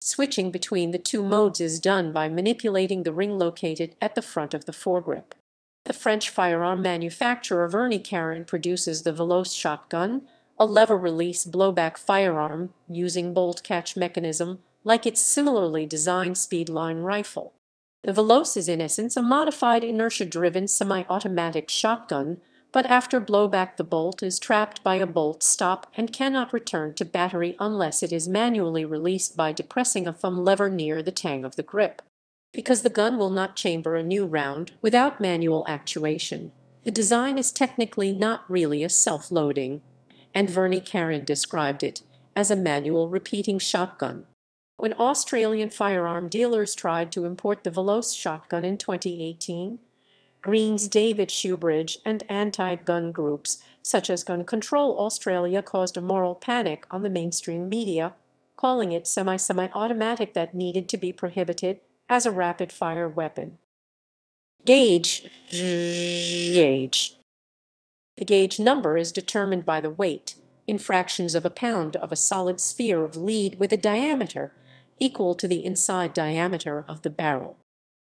Switching between the two modes is done by manipulating the ring located at the front of the foregrip. The French firearm manufacturer Vernicarin produces the Veloce shotgun, a lever-release blowback firearm using bolt-catch mechanism like its similarly designed Speedline rifle. The Veloce is in essence a modified inertia-driven semi-automatic shotgun, but after blowback the bolt is trapped by a bolt stop and cannot return to battery unless it is manually released by depressing a thumb lever near the tang of the grip. Because the gun will not chamber a new round without manual actuation, the design is technically not really a self-loading, and Vernicarin described it as a manual repeating shotgun. When Australian firearm dealers tried to import the Veloce shotgun in 2018, Green's David Shoebridge and anti-gun groups such as Gun Control Australia caused a moral panic on the mainstream media, calling it semi-automatic that needed to be prohibited as a rapid-fire weapon. Gauge. The gauge number is determined by the weight, in fractions of a pound, of a solid sphere of lead with a diameter equal to the inside diameter of the barrel.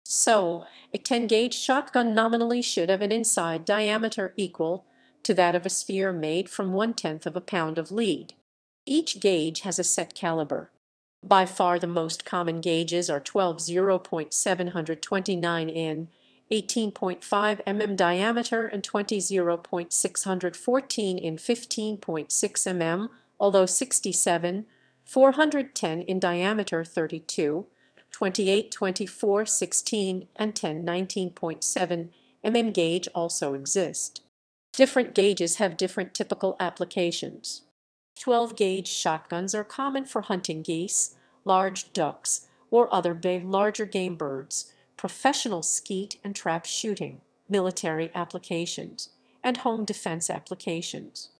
So, a 10-gauge shotgun nominally should have an inside diameter equal to that of a sphere made from 1/10 of a pound of lead. Each gauge has a set caliber. By far the most common gauges are 12 0.729 in, 18.5 mm diameter and 20 0.614 in 15.6 mm, although 67, 410 in diameter 32, 28, 24, 16, and 10, 19.7 mm gauge also exist. Different gauges have different typical applications. 12-gauge shotguns are common for hunting geese, large ducks, or other larger game birds, professional skeet and trap shooting, military applications, and home defense applications.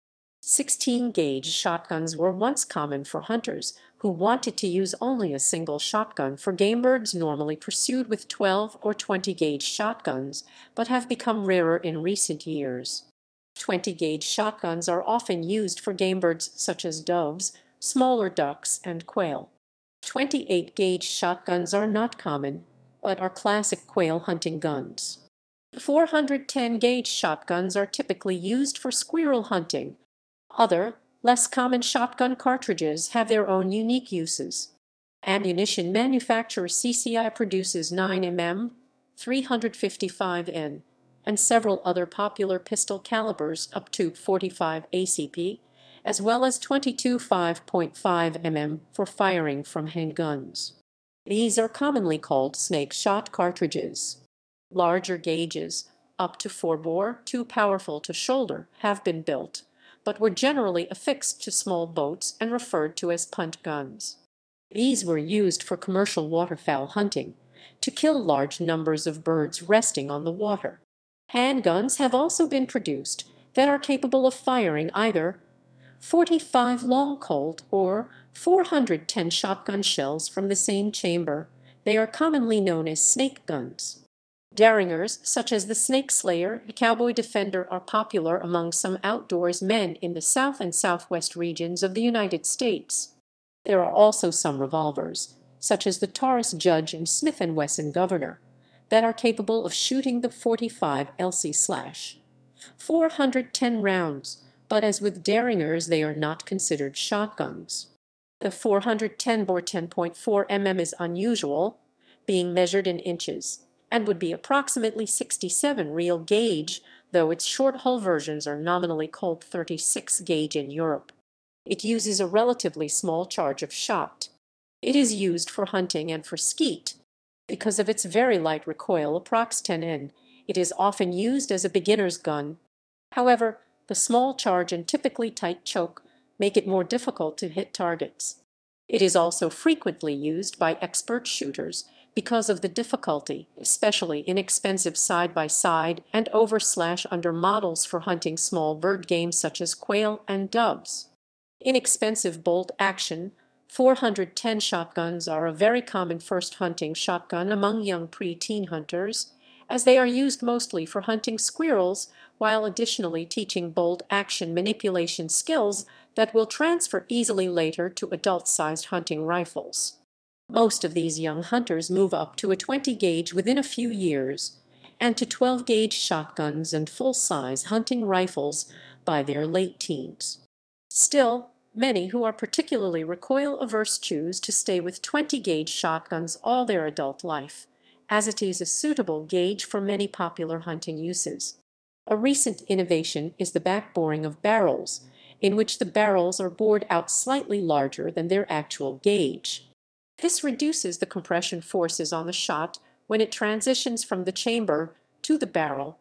16-gauge shotguns were once common for hunters who wanted to use only a single shotgun for game birds normally pursued with 12 or 20-gauge shotguns, but have become rarer in recent years. 20-gauge shotguns are often used for game birds such as doves, smaller ducks, and quail. 28-gauge shotguns are not common, but are classic quail hunting guns. 410-gauge shotguns are typically used for squirrel hunting. Other, less common shotgun cartridges have their own unique uses. Ammunition manufacturer CCI produces 9mm, 355N, and several other popular pistol calibers up to 45 ACP, as well as 22 5.5mm for firing from handguns. These are commonly called snake shot cartridges. Larger gauges, up to 4 bore, too powerful to shoulder, have been built, but were generally affixed to small boats and referred to as punt guns. These were used for commercial waterfowl hunting, to kill large numbers of birds resting on the water. Handguns have also been produced that are capable of firing either 45 long Colt or 410 shotgun shells from the same chamber. They are commonly known as snake guns. Derringers, such as the Snake Slayer and Cowboy Defender, are popular among some outdoors men in the south and southwest regions of the United States. There are also some revolvers, such as the Taurus Judge and Smith & Wesson Governor, that are capable of shooting the 45 LC/410 rounds, but as with Derringers they are not considered shotguns. The 410 bore 10.4 mm is unusual, being measured in inches, and would be approximately 67 real gauge, though its short-hull versions are nominally called 36 gauge in Europe. It uses a relatively small charge of shot. It is used for hunting and for skeet. Because of its very light recoil, approx 10N, it is often used as a beginner's gun. However, the small charge and typically tight choke make it more difficult to hit targets. It is also frequently used by expert shooters because of the difficulty, especially inexpensive side-by-side and over/under models for hunting small bird game such as quail and doves. Inexpensive bolt-action 410 shotguns are a very common first hunting shotgun among young pre-teen hunters, as they are used mostly for hunting squirrels, while additionally teaching bolt-action manipulation skills that will transfer easily later to adult-sized hunting rifles. Most of these young hunters move up to a 20-gauge within a few years, and to 12-gauge shotguns and full-size hunting rifles by their late teens. Still, many who are particularly recoil-averse choose to stay with 20-gauge shotguns all their adult life, as it is a suitable gauge for many popular hunting uses. A recent innovation is the backboring of barrels, in which the barrels are bored out slightly larger than their actual gauge. This reduces the compression forces on the shot when it transitions from the chamber to the barrel.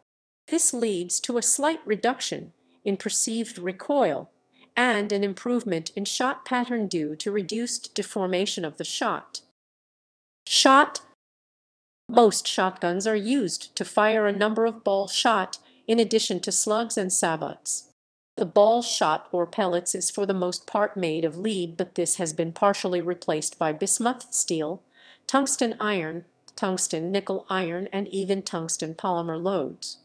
This leads to a slight reduction in perceived recoil and an improvement in shot pattern due to reduced deformation of the shot. Most shotguns are used to fire a number of ball shot in addition to slugs and sabots. The ball shot or pellets is for the most part made of lead, but this has been partially replaced by bismuth steel, tungsten iron, tungsten nickel iron, and even tungsten polymer loads.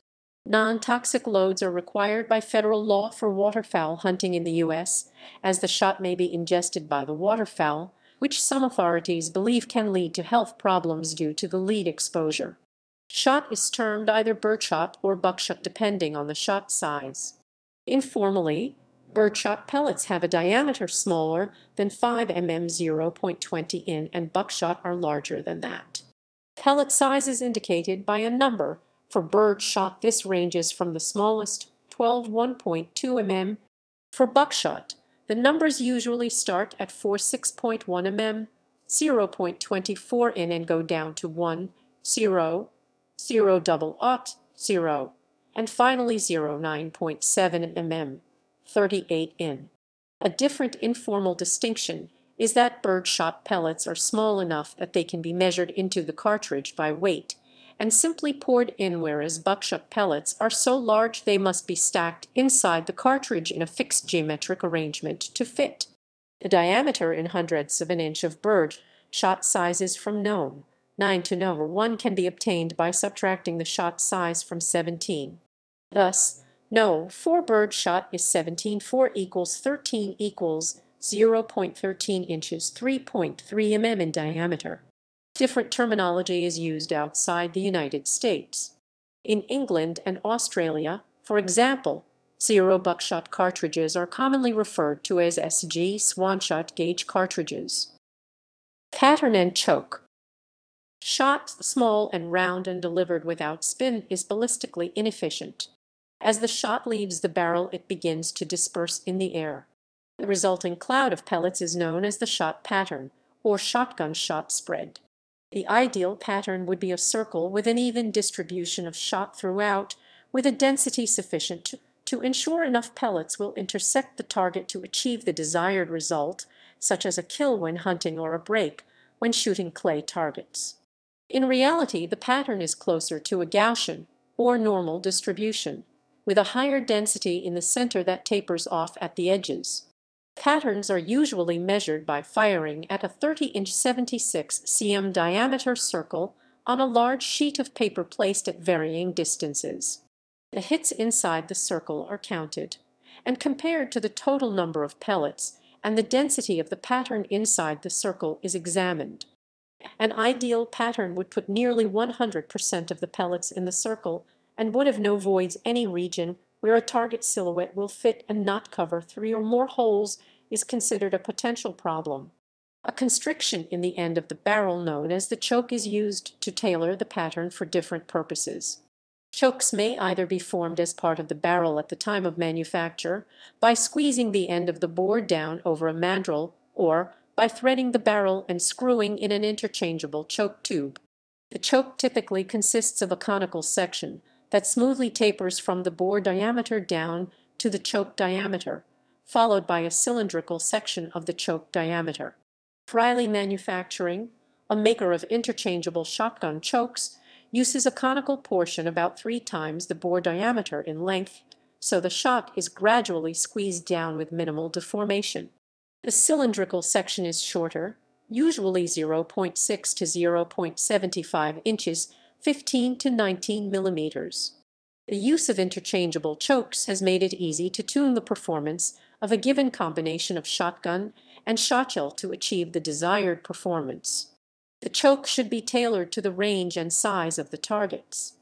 Non-toxic loads are required by federal law for waterfowl hunting in the U.S., as the shot may be ingested by the waterfowl, which some authorities believe can lead to health problems due to the lead exposure. Shot is termed either birdshot or buckshot depending on the shot size. Informally, birdshot pellets have a diameter smaller than 5 mm 0.20 in and buckshot are larger than that. Pellet size is indicated by a number. For bird shot, this ranges from the smallest, 12 1.2 mm. For buckshot, the numbers usually start at 4 6.1 mm, 0.24 in and go down to 1, 0, 0.00, 0, and finally 0.9.7 mm, 38 in. A different informal distinction is that bird shot pellets are small enough that they can be measured into the cartridge by weight and simply poured in, whereas buckshot pellets are so large they must be stacked inside the cartridge in a fixed geometric arrangement to fit. The diameter in hundredths of an inch of bird shot sizes from known 9 to number 1 can be obtained by subtracting the shot size from 17. Thus, no 4 bird shot is 17, 4 equals 13 equals 0.13 inches, 3.3 mm in diameter. Different terminology is used outside the United States. In England and Australia, for example, zero buckshot cartridges are commonly referred to as SG Swanshot gauge cartridges. Pattern and choke. Shot, small and round and delivered without spin, is ballistically inefficient. As the shot leaves the barrel, it begins to disperse in the air. The resulting cloud of pellets is known as the shot pattern, or shotgun shot spread. The ideal pattern would be a circle with an even distribution of shot throughout, with a density sufficient to ensure enough pellets will intersect the target to achieve the desired result, such as a kill when hunting or a break when shooting clay targets. In reality, the pattern is closer to a Gaussian, or normal distribution, with a higher density in the center that tapers off at the edges. Patterns are usually measured by firing at a 30-inch 76 cm diameter circle on a large sheet of paper placed at varying distances. The hits inside the circle are counted and compared to the total number of pellets, and the density of the pattern inside the circle is examined. An ideal pattern would put nearly 100% of the pellets in the circle and would have no voids. Any region where a target silhouette will fit and not cover 3 or more holes is considered a potential problem. A constriction in the end of the barrel known as the choke is used to tailor the pattern for different purposes. Chokes may either be formed as part of the barrel at the time of manufacture, by squeezing the end of the bore down over a mandrel, or by threading the barrel and screwing in an interchangeable choke tube. The choke typically consists of a conical section that smoothly tapers from the bore diameter down to the choke diameter, followed by a cylindrical section of the choke diameter. Riley Manufacturing, a maker of interchangeable shotgun chokes, uses a conical portion about 3 times the bore diameter in length, so the shot is gradually squeezed down with minimal deformation. The cylindrical section is shorter, usually 0.6 to 0.75 inches, 15 to 19 millimeters. The use of interchangeable chokes has made it easy to tune the performance of a given combination of shotgun and shotshell to achieve the desired performance. The choke should be tailored to the range and size of the targets.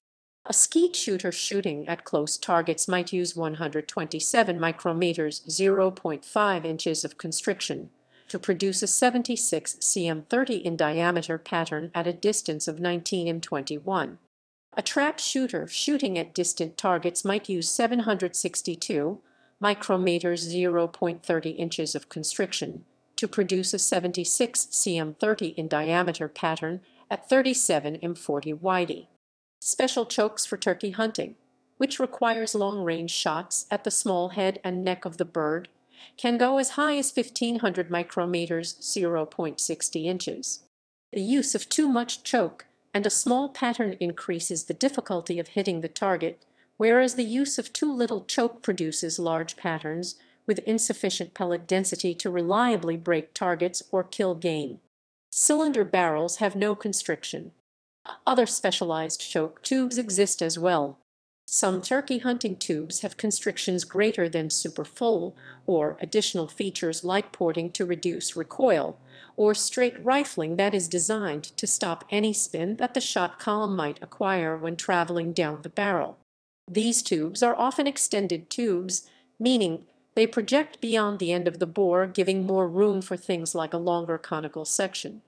A skeet shooter shooting at close targets might use 127 micrometers (0.5 inches) of constriction to produce a 76 cm 30 in diameter pattern at a distance of 19 m21. A trap shooter shooting at distant targets might use 762 micrometers (0.30 inches) of constriction to produce a 76 cm 30 in diameter pattern at 37 m40 wide. Special chokes for turkey hunting, which requires long-range shots at the small head and neck of the bird, can go as high as 1500 micrometers (0.60 inches). The use of too much choke and a small pattern increases the difficulty of hitting the target, whereas the use of too little choke produces large patterns with insufficient pellet density to reliably break targets or kill game. Cylinder barrels have no constriction. Other specialized choke tubes exist as well. Some turkey hunting tubes have constrictions greater than superfull, or additional features like porting to reduce recoil, or straight rifling that is designed to stop any spin that the shot column might acquire when traveling down the barrel. These tubes are often extended tubes, meaning they project beyond the end of the bore, giving more room for things like a longer conical section.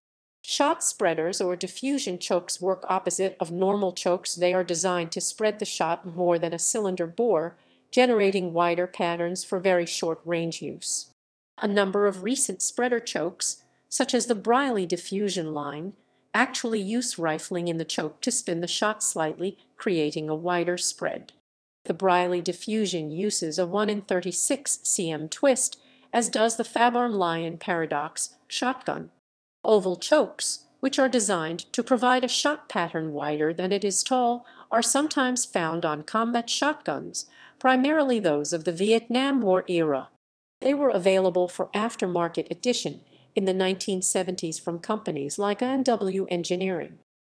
Shot spreaders or diffusion chokes work opposite of normal chokes. They are designed to spread the shot more than a cylinder bore, generating wider patterns for very short-range use. A number of recent spreader chokes, such as the Briley diffusion line, actually use rifling in the choke to spin the shot slightly, creating a wider spread. The Briley diffusion uses a 1 in 36 cm twist, as does the Fabarm Lion Paradox shotgun. Oval chokes, which are designed to provide a shot pattern wider than it is tall, are sometimes found on combat shotguns, primarily those of the Vietnam War era. They were available for aftermarket addition in the 1970s from companies like A&W Engineering.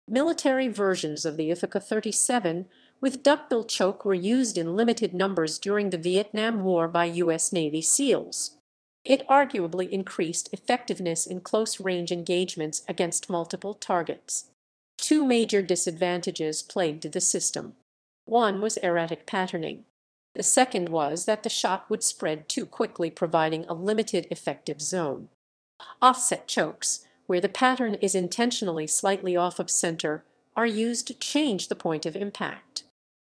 Military versions of the Ithaca 37 with duckbill choke were used in limited numbers during the Vietnam War by U.S. Navy SEALs. It arguably increased effectiveness in close-range engagements against multiple targets. 2 major disadvantages plagued the system. 1 was erratic patterning. The second was that the shot would spread too quickly, providing a limited effective zone. Offset chokes, where the pattern is intentionally slightly off of center, are used to change the point of impact.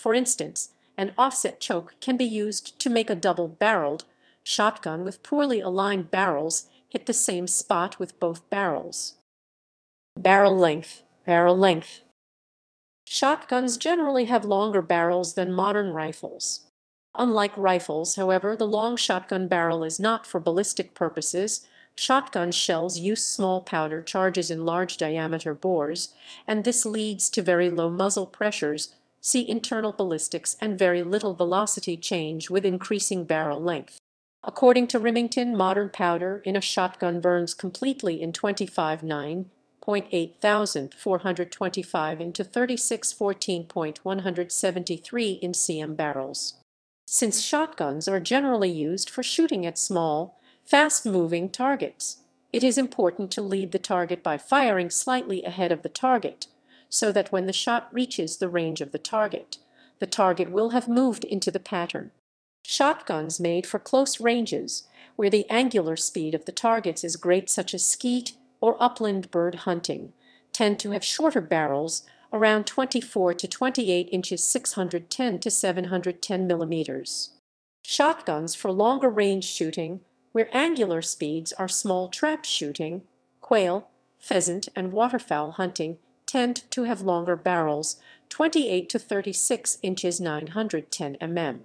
For instance, an offset choke can be used to make a double-barreled shotgun with poorly aligned barrels hit the same spot with both barrels. Barrel length. Shotguns generally have longer barrels than modern rifles. Unlike rifles, however, the long shotgun barrel is not for ballistic purposes. Shotgun shells use small powder charges in large diameter bores, and this leads to very low muzzle pressures, see internal ballistics, and very little velocity change with increasing barrel length. According to Remington, modern powder in a shotgun burns completely in 25.9.8425 into 36.14.173 in cm barrels. Since shotguns are generally used for shooting at small, fast-moving targets, it is important to lead the target by firing slightly ahead of the target, so that when the shot reaches the range of the target will have moved into the pattern. Shotguns made for close ranges, where the angular speed of the targets is great, such as skeet or upland bird hunting, tend to have shorter barrels, around 24 to 28 inches, 610 to 710 millimeters. Shotguns for longer range shooting, where angular speeds are small trap shooting, quail, pheasant, and waterfowl hunting, tend to have longer barrels, 28 to 36 inches, 910 mm.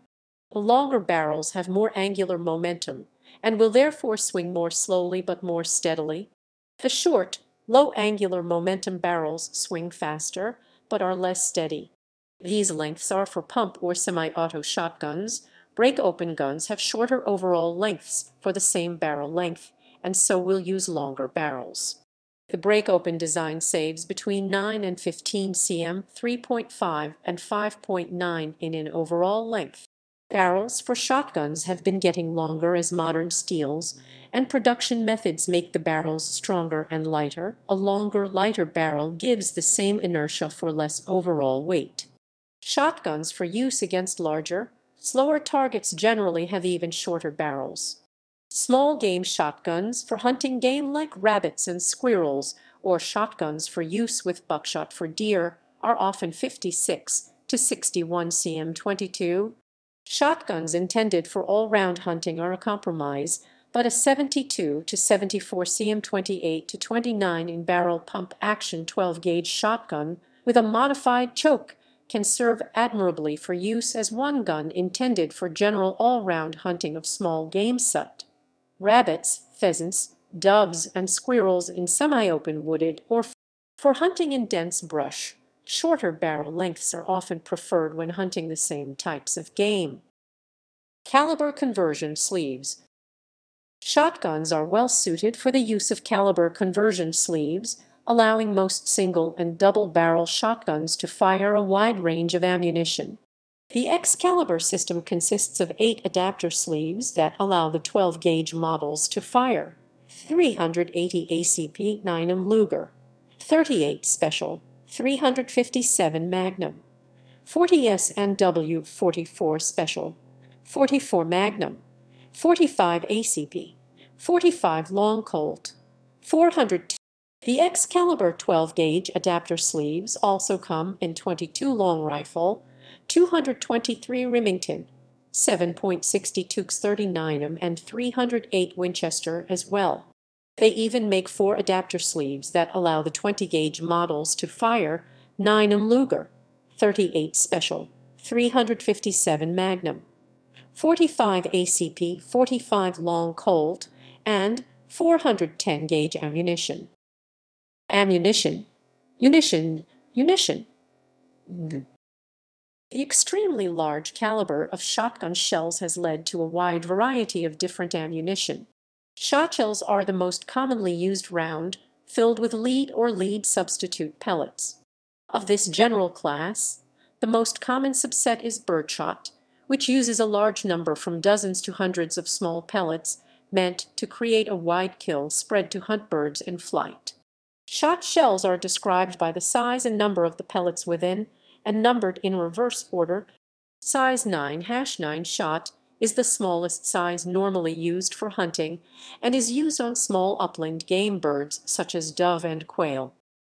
longer barrels have more angular momentum and will therefore swing more slowly but more steadily. The short, low angular momentum barrels swing faster but are less steady. These lengths are for pump or semi-auto shotguns. Break-open guns have shorter overall lengths for the same barrel length, and so will use longer barrels. The break-open design saves between 9 and 15 cm, 3.5 and 5.9 in overall length. Barrels for shotguns have been getting longer as modern steels and production methods make the barrels stronger and lighter. A longer, lighter barrel gives the same inertia for less overall weight. Shotguns for use against larger, slower targets generally have even shorter barrels. Small game shotguns for hunting game like rabbits and squirrels, or shotguns for use with buckshot for deer, are often 56 to 61 cm 22. Shotguns intended for all-round hunting are a compromise, but a 72 to 74 cm 28 to 29 in barrel pump-action 12-gauge shotgun with a modified choke can serve admirably for use as one gun intended for general all-round hunting of small game such rabbits, pheasants, doves, and squirrels in semi-open wooded or for hunting in dense brush. Shorter barrel lengths are often preferred when hunting the same types of game. Caliber conversion sleeves. Shotguns are well suited for the use of caliber conversion sleeves, allowing most single and double barrel shotguns to fire a wide range of ammunition. The Excalibur system consists of 8 adapter sleeves that allow the 12-gauge models to fire 380 ACP 9mm Luger, 38 Special, 357 Magnum, 40 S&W 44 Special, 44 Magnum, 45 ACP, 45 Long Colt, 402. The Excalibur 12-gauge adapter sleeves also come in 22 Long Rifle, 223 Remington, 7.62 39mm and 308 Winchester as well. They even make 4 adapter sleeves that allow the 20-gauge models to fire 9mm Luger, 38 Special, 357 Magnum, 45 ACP, 45 Long Colt, and 410-gauge ammunition. The extremely large caliber of shotgun shells has led to a wide variety of different ammunition. Shotshells are the most commonly used round, filled with lead or lead substitute pellets. Of this general class, the most common subset is birdshot, which uses a large number from dozens to hundreds of small pellets meant to create a wide kill spread to hunt birds in flight. Shot shells are described by the size and number of the pellets within, and numbered in reverse order. Size 9-9 shot is the smallest size normally used for hunting and is used on small upland game birds such as dove and quail.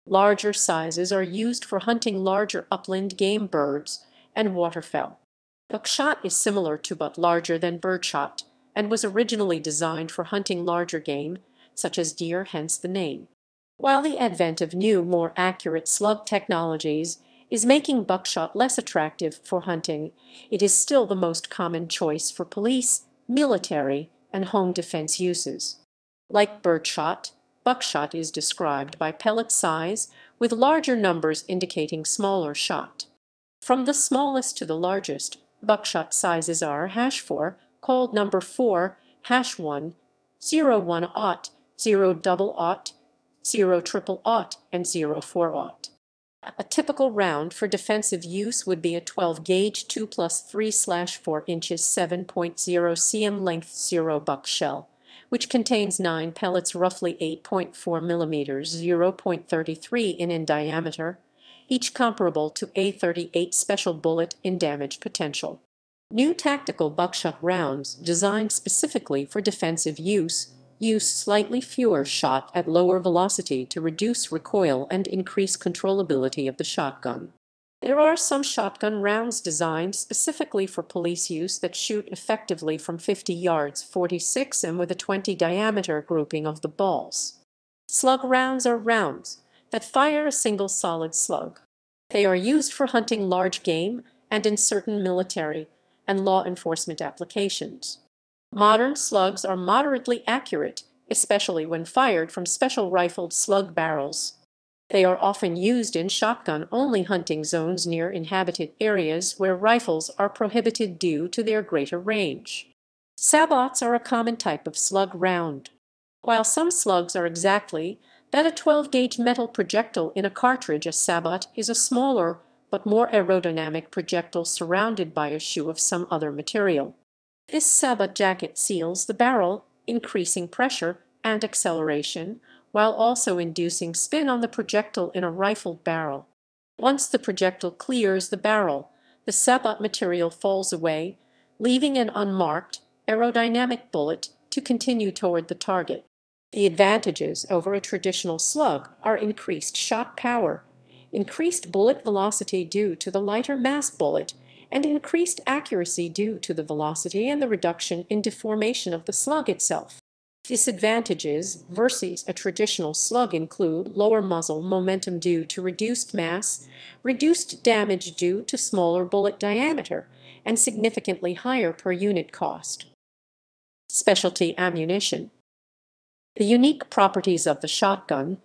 Larger sizes are used for hunting larger upland game birds and waterfowl. Buckshot is similar to but larger than birdshot and was originally designed for hunting larger game such as deer, hence the name. While the advent of new, more accurate slug technologies is making buckshot less attractive for hunting, it is still the most common choice for police, military, and home defense uses. Like birdshot, buckshot is described by pellet size, with larger numbers indicating smaller shot. From the smallest to the largest, buckshot sizes are #4, called number 4, #1, 0.1-aught, 0.00-aught, 0.0000, and 0.4-aught. A typical round for defensive use would be a 12-gauge 2+3/4 inches 7.0 cm length 0-buck shell, which contains 9 pellets roughly 8.4 millimeters 0.33 in diameter, each comparable to a 38 Special bullet in damage potential. New tactical buckshot rounds designed specifically for defensive use use slightly fewer shot at lower velocity to reduce recoil and increase controllability of the shotgun. There are some shotgun rounds designed specifically for police use that shoot effectively from 50 yards 46 and with a 20 diameter grouping of the balls. Slug rounds are rounds that fire a single solid slug. They are used for hunting large game and in certain military and law enforcement applications. Modern slugs are moderately accurate, especially when fired from special rifled slug barrels. They are often used in shotgun-only hunting zones near inhabited areas where rifles are prohibited due to their greater range. Sabots are a common type of slug round. While some slugs are exactly that a 12-gauge metal projectile in a cartridge, a sabot is a smaller but more aerodynamic projectile surrounded by a shoe of some other material. This sabot jacket seals the barrel, increasing pressure and acceleration, while also inducing spin on the projectile in a rifled barrel. Once the projectile clears the barrel, the sabot material falls away, leaving an unmarked, aerodynamic bullet to continue toward the target. The advantages over a traditional slug are increased shot power, increased bullet velocity due to the lighter mass bullet, and increased accuracy due to the velocity and the reduction in deformation of the slug itself. Disadvantages versus a traditional slug include lower muzzle momentum due to reduced mass, reduced damage due to smaller bullet diameter, and significantly higher per unit cost. Specialty ammunition. The unique properties of the shotgun,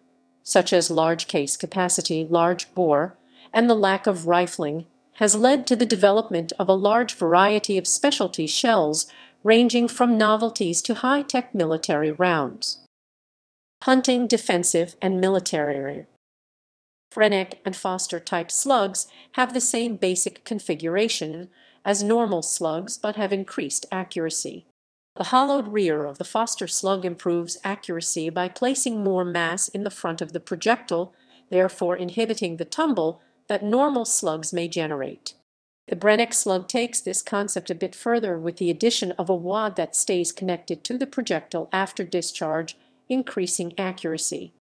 such as large case capacity, large bore, and the lack of rifling, has led to the development of a large variety of specialty shells, ranging from novelties to high-tech military rounds. Hunting, defensive, and military. Renneck and Foster-type slugs have the same basic configuration as normal slugs but have increased accuracy. The hollowed rear of the Foster slug improves accuracy by placing more mass in the front of the projectile, therefore inhibiting the tumble that normal slugs may generate. The Renneck slug takes this concept a bit further with the addition of a wad that stays connected to the projectile after discharge, increasing accuracy.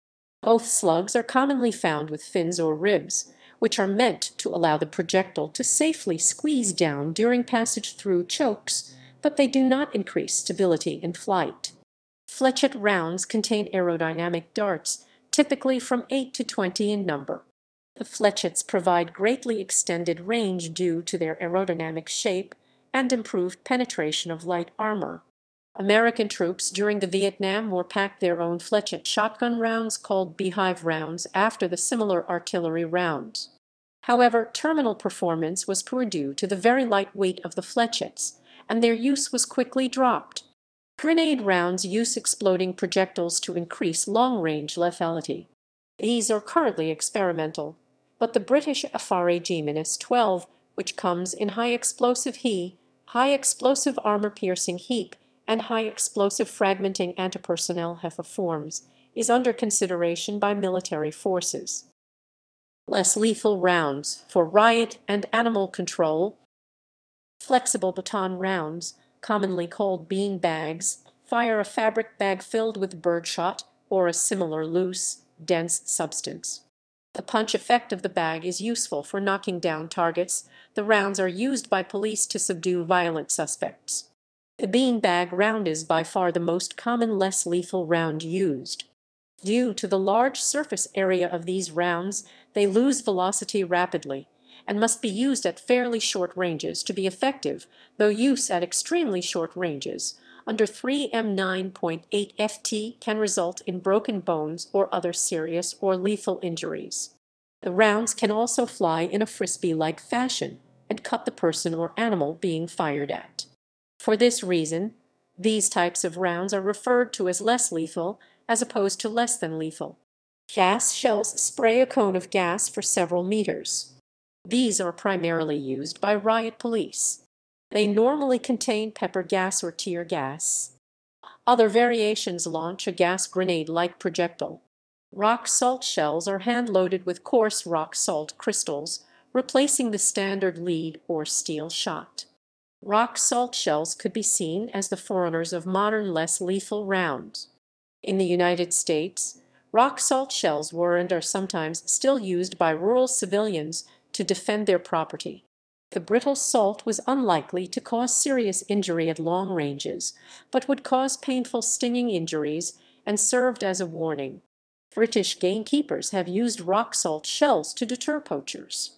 Both slugs are commonly found with fins or ribs, which are meant to allow the projectile to safely squeeze down during passage through chokes, but they do not increase stability in flight. Fletchet rounds contain aerodynamic darts, typically from 8 to 20 in number. The fletchets provide greatly extended range due to their aerodynamic shape and improved penetration of light armor. American troops during the Vietnam War packed their own fletchet shotgun rounds called beehive rounds after the similar artillery rounds. However, terminal performance was poor due to the very light weight of the fletchets, and their use was quickly dropped. Grenade rounds use exploding projectiles to increase long-range lethality. These are currently experimental, but the British FRA-12, which comes in high-explosive HE, high-explosive armor-piercing HEAP, and high-explosive fragmenting antipersonnel HEFA forms, is under consideration by military forces. Less lethal rounds for riot and animal control. Flexible baton rounds, commonly called bean bags, fire a fabric bag filled with birdshot or a similar loose, dense substance. The punch effect of the bag is useful for knocking down targets. The rounds are used by police to subdue violent suspects. The bean bag round is by far the most common less lethal round used. Due to the large surface area of these rounds, they lose velocity rapidly and must be used at fairly short ranges to be effective, though use at extremely short ranges, under 3 m 9.8 ft, can result in broken bones or other serious or lethal injuries. The rounds can also fly in a frisbee-like fashion and cut the person or animal being fired at. For this reason, these types of rounds are referred to as less lethal, as opposed to less than lethal. Gas shells spray a cone of gas for several meters. These are primarily used by riot police. They normally contain pepper gas or tear gas. Other variations launch a gas grenade-like projectile. Rock salt shells are hand-loaded with coarse rock salt crystals, replacing the standard lead or steel shot. Rock salt shells could be seen as the forerunners of modern less lethal rounds. In the United States, rock salt shells were and are sometimes still used by rural civilians to defend their property. The brittle salt was unlikely to cause serious injury at long ranges, but would cause painful stinging injuries and served as a warning. British gamekeepers have used rock salt shells to deter poachers.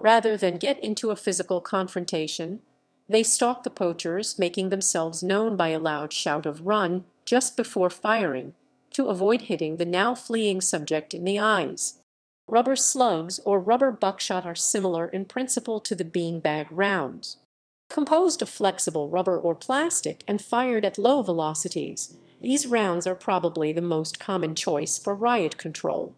Rather than get into a physical confrontation, They stalk the poachers, making themselves known by a loud shout of "Run!" just before firing, to avoid hitting the now fleeing subject in the eyes. Rubber slugs or rubber buckshot are similar in principle to the beanbag rounds. Composed of flexible rubber or plastic and fired at low velocities, these rounds are probably the most common choice for riot control.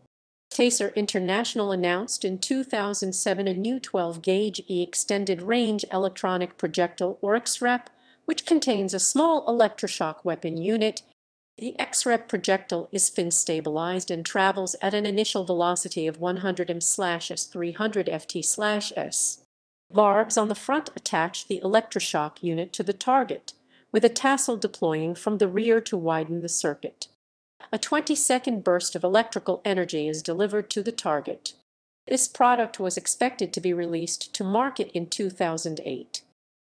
Taser International announced in 2007 a new 12-gauge extended-range electronic projectile, or XREP, which contains a small electroshock weapon unit. The XREP projectile is fin-stabilized and travels at an initial velocity of 100 m/s 300 ft/s. Barbs on the front attach the electroshock unit to the target, with a tassel deploying from the rear to widen the circuit. A 20-second burst of electrical energy is delivered to the target. This product was expected to be released to market in 2008.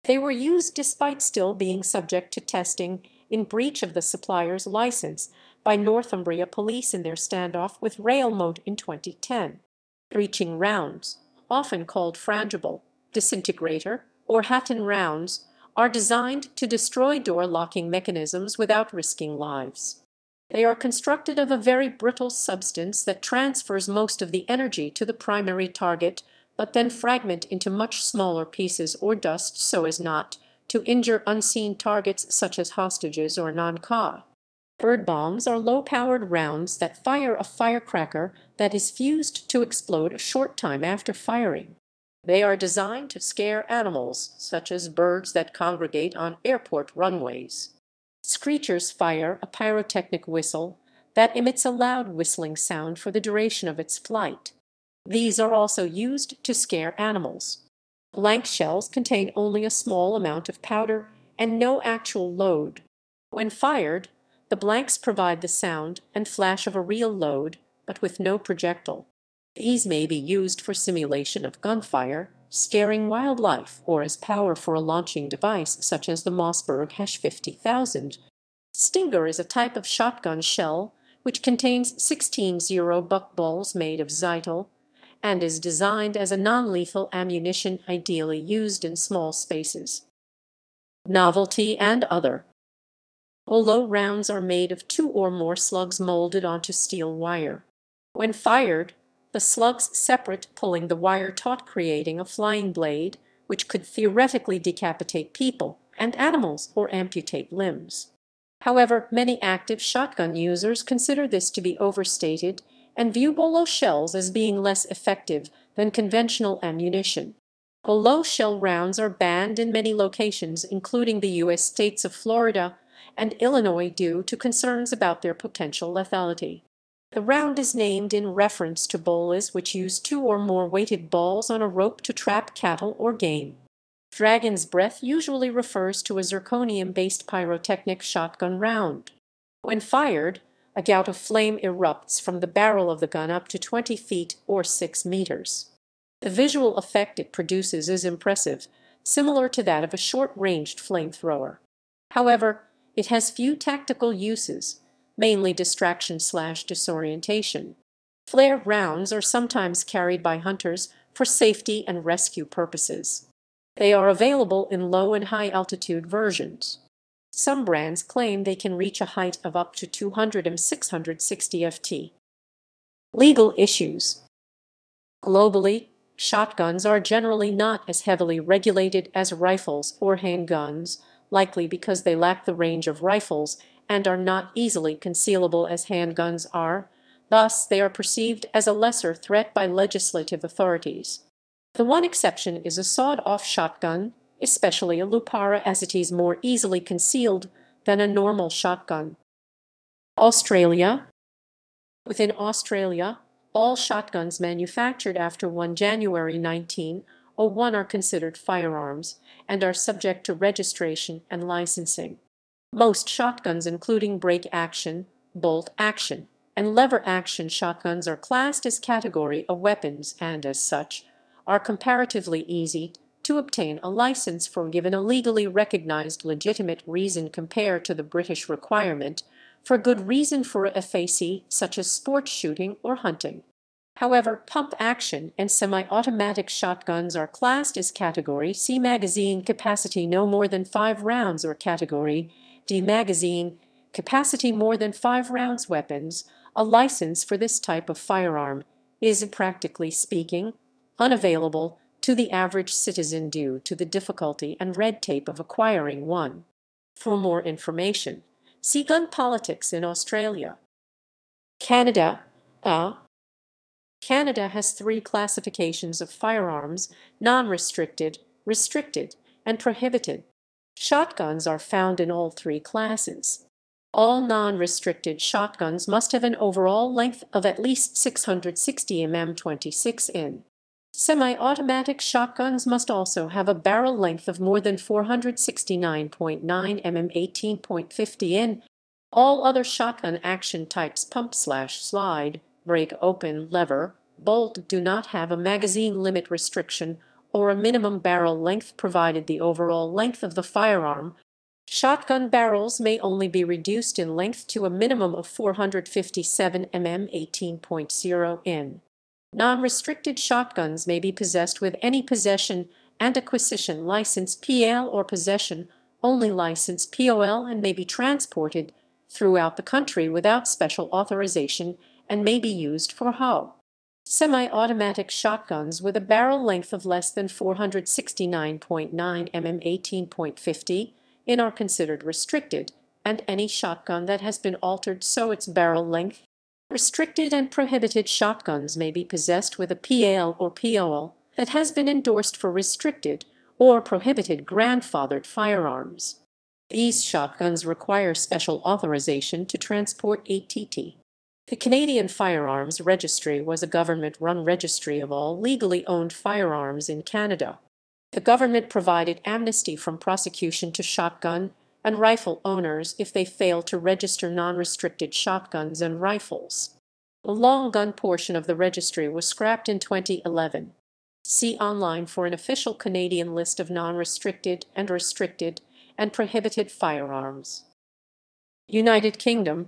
They were used despite still being subject to testing in breach of the supplier's license by Northumbria police in their standoff with Railmoat in 2010. Breaching rounds, often called frangible, disintegrator, or Hatton rounds, are designed to destroy door-locking mechanisms without risking lives. They are constructed of a very brittle substance that transfers most of the energy to the primary target, but then fragment into much smaller pieces or dust so as not to injure unseen targets such as hostages or non-ca. Bird bombs are low-powered rounds that fire a firecracker that is fused to explode a short time after firing. They are designed to scare animals, such as birds that congregate on airport runways. Screechers fire a pyrotechnic whistle that emits a loud whistling sound for the duration of its flight. These are also used to scare animals. Blank shells contain only a small amount of powder and no actual load. When fired, the blanks provide the sound and flash of a real load, but with no projectile. These may be used for simulation of gunfire, scaring wildlife, or as power for a launching device such as the Mossberg H5000. Stinger is a type of shotgun shell which contains 16 zero-buck balls made of Zytel and is designed as a non-lethal ammunition ideally used in small spaces. Novelty and other. Hollow rounds are made of two or more slugs molded onto steel wire. When fired, the slugs separate, pulling the wire taut, creating a flying blade, which could theoretically decapitate people and animals or amputate limbs. However, many active shotgun users consider this to be overstated and view hollow shells as being less effective than conventional ammunition. Hollow shell rounds are banned in many locations, including the U.S. states of Florida and Illinois, due to concerns about their potential lethality. The round is named in reference to bolas, which use two or more weighted balls on a rope to trap cattle or game. Dragon's breath usually refers to a zirconium-based pyrotechnic shotgun round. When fired, a gout of flame erupts from the barrel of the gun up to 20 feet or 6 meters. The visual effect it produces is impressive, similar to that of a short-ranged flamethrower. However, it has few tactical uses, mainly distraction/disorientation. Flare rounds are sometimes carried by hunters for safety and rescue purposes. They are available in low and high altitude versions. Some brands claim they can reach a height of up to 200 and 660 ft. Legal issues. Globally, shotguns are generally not as heavily regulated as rifles or handguns, likely because they lack the range of rifles and are not easily concealable as handguns are. Thus, they are perceived as a lesser threat by legislative authorities. The one exception is a sawed-off shotgun, especially a Lupara, as it is more easily concealed than a normal shotgun. Australia. Within Australia, all shotguns manufactured after 1 January 1901 are considered firearms and are subject to registration and licensing. Most shotguns, including break-action, bolt-action, and lever-action shotguns, are classed as category A weapons and, as such, are comparatively easy to obtain a license for, given a legally recognized legitimate reason compared to the British requirement for good reason for a FAC, such as sport shooting or hunting. However, pump action and semi-automatic shotguns are classed as Category C magazine capacity no more than 5 rounds or Category D magazine capacity more than 5 rounds weapons. A license for this type of firearm is, practically speaking, unavailable to the average citizen due to the difficulty and red tape of acquiring one. For more information, see Gun Politics in Australia. Canada. Canada has 3 classifications of firearms: non-restricted, restricted, and prohibited. Shotguns are found in all 3 classes. All non-restricted shotguns must have an overall length of at least 660 mm 26 in. Semi-automatic shotguns must also have a barrel length of more than 469.9 mm 18.50 in. All other shotgun action types, pump/slide, break open, lever, bolt, do not have a magazine limit restriction or a minimum barrel length provided the overall length of the firearm. Shotgun barrels may only be reduced in length to a minimum of 457 mm 18.0 in. Non-restricted shotguns may be possessed with any possession and acquisition license (PL) or possession only license (POL) and may be transported throughout the country without special authorization and may be used for how. Semi-automatic shotguns with a barrel length of less than 469.9 mm 18.50 in are considered restricted, and any shotgun that has been altered so its barrel length. Restricted and prohibited shotguns may be possessed with a PL or POL that has been endorsed for restricted or prohibited grandfathered firearms. These shotguns require special authorization to transport ATT. The Canadian Firearms Registry was a government-run registry of all legally owned firearms in Canada. The government provided amnesty from prosecution to shotgun and rifle owners if they failed to register non-restricted shotguns and rifles. The long gun portion of the registry was scrapped in 2011. See online for an official Canadian list of non-restricted and restricted and prohibited firearms. United Kingdom.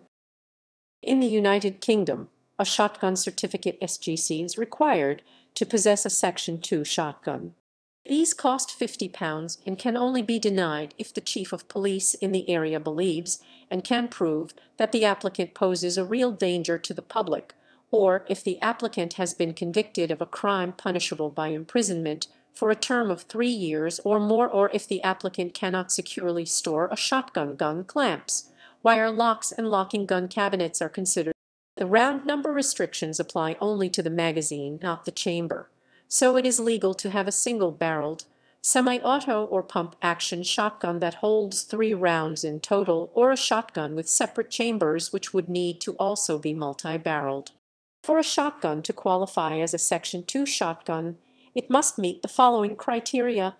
In the United Kingdom, a shotgun certificate (SGC) is required to possess a Section 2 shotgun. These cost £50 and can only be denied if the Chief of Police in the area believes and can prove that the applicant poses a real danger to the public, or if the applicant has been convicted of a crime punishable by imprisonment for a term of 3 years or more, or if the applicant cannot securely store a shotgun. Gun clamps, wire locks, and locking gun cabinets are considered. The round number restrictions apply only to the magazine, not the chamber, so it is legal to have a single-barreled, semi-auto or pump-action shotgun that holds 3 rounds in total, or a shotgun with separate chambers which would need to also be multi-barreled. For a shotgun to qualify as a Section 2 shotgun, it must meet the following criteria: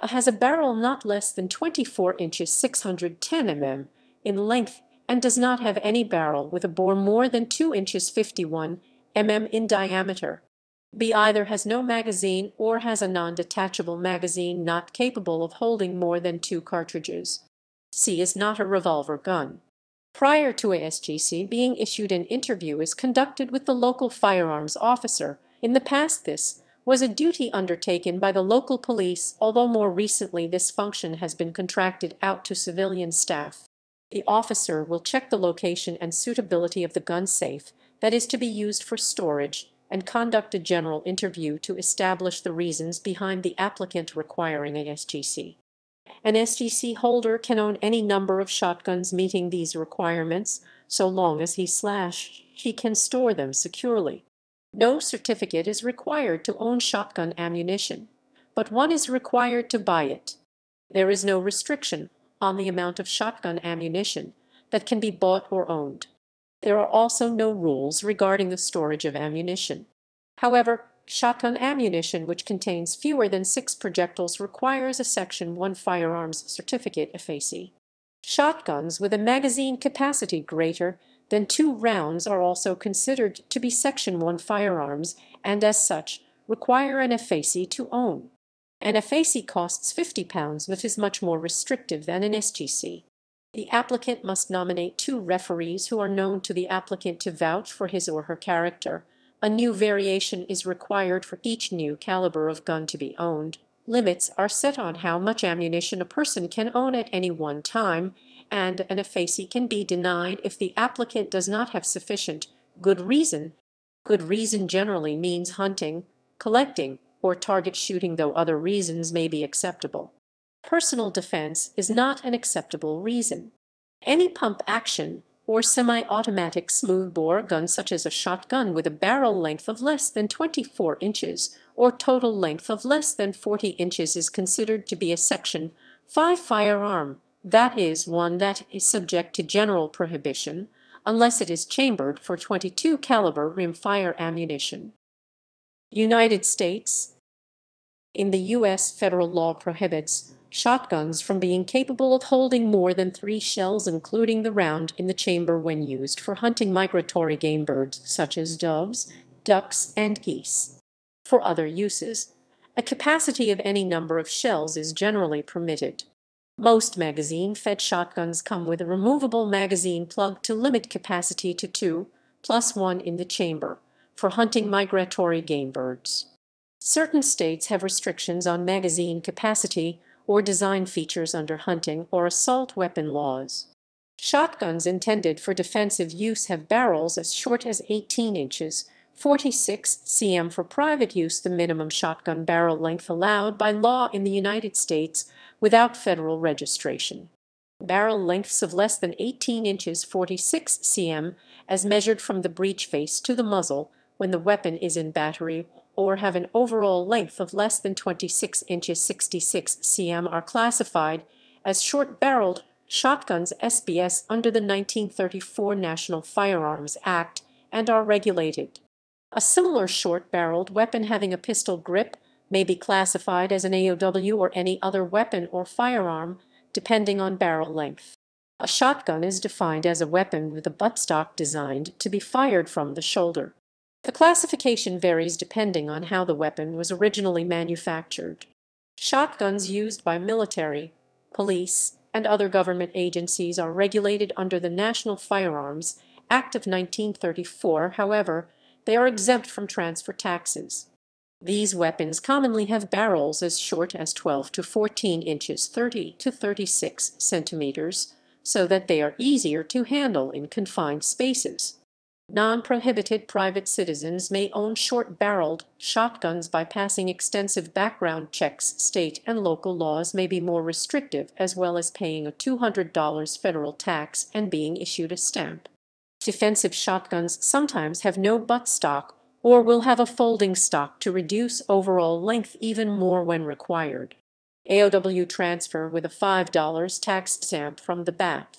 has a barrel not less than 24 inches 610 mm in length and does not have any barrel with a bore more than 2 inches 51 mm in diameter, b either has no magazine or has a non-detachable magazine not capable of holding more than 2 cartridges, c is not a revolver gun. Prior to a SGC being issued, an interview is conducted with the local firearms officer. In the past, this was a duty undertaken by the local police, although more recently this function has been contracted out to civilian staff. The officer will check the location and suitability of the gun safe that is to be used for storage and conduct a general interview to establish the reasons behind the applicant requiring a SGC. An SGC holder can own any number of shotguns meeting these requirements so long as he/she can store them securely. No certificate is required to own shotgun ammunition, but one is required to buy it. There is no restriction on the amount of shotgun ammunition that can be bought or owned. There are also no rules regarding the storage of ammunition. However, shotgun ammunition which contains fewer than 6 projectiles requires a Section 1 firearms certificate (FAC). Shotguns with a magazine capacity greater than 2 rounds are also considered to be Section 1 firearms and as such require an FAC to own. An FAC costs £50 but is much more restrictive than an SGC. The applicant must nominate 2 referees who are known to the applicant to vouch for his or her character, a new variation is required for each new caliber of gun to be owned. Limits are set on how much ammunition a person can own at any one time, and an effacy can be denied if the applicant does not have sufficient good reason. Good reason generally means hunting, collecting, or target shooting, though other reasons may be acceptable. Personal defense is not an acceptable reason. Any pump action or semi-automatic smoothbore gun, such as a shotgun with a barrel length of less than 24 inches or total length of less than 40 inches, is considered to be a Section 5 firearm, that is, one that is subject to general prohibition, unless it is chambered for 22 caliber rimfire ammunition. United States. In the U.S., federal law prohibits shotguns from being capable of holding more than 3 shells, including the round in the chamber, when used for hunting migratory game birds such as doves, ducks, and geese. For other uses, a capacity of any number of shells is generally permitted. Most magazine-fed shotguns come with a removable magazine plug to limit capacity to 2 + 1 in the chamber for hunting migratory game birds. Certain states have restrictions on magazine capacity or design features under hunting or assault weapon laws. Shotguns intended for defensive use have barrels as short as 18 inches, 46 cm for private use, the minimum shotgun barrel length allowed by law in the United States without federal registration. Barrel lengths of less than 18 inches, 46 cm, as measured from the breech face to the muzzle when the weapon is in battery, or have an overall length of less than 26 inches, 66 cm, are classified as short-barreled shotguns (SBS) under the 1934 National Firearms Act and are regulated. A similar short-barreled weapon having a pistol grip may be classified as an AOW or any other weapon or firearm, depending on barrel length. A shotgun is defined as a weapon with a buttstock designed to be fired from the shoulder. The classification varies depending on how the weapon was originally manufactured. Shotguns used by military, police, and other government agencies are regulated under the National Firearms Act of 1934. However, they are exempt from transfer taxes. These weapons commonly have barrels as short as 12 to 14 inches, 30 to 36 centimeters, so that they are easier to handle in confined spaces. Non-prohibited private citizens may own short-barreled shotguns by passing extensive background checks. State and local laws may be more restrictive, as well as paying a $200 federal tax and being issued a stamp. Defensive shotguns sometimes have no buttstock or will have a folding stock to reduce overall length even more when required. AOW transfer with a $5 tax stamp from the BAP.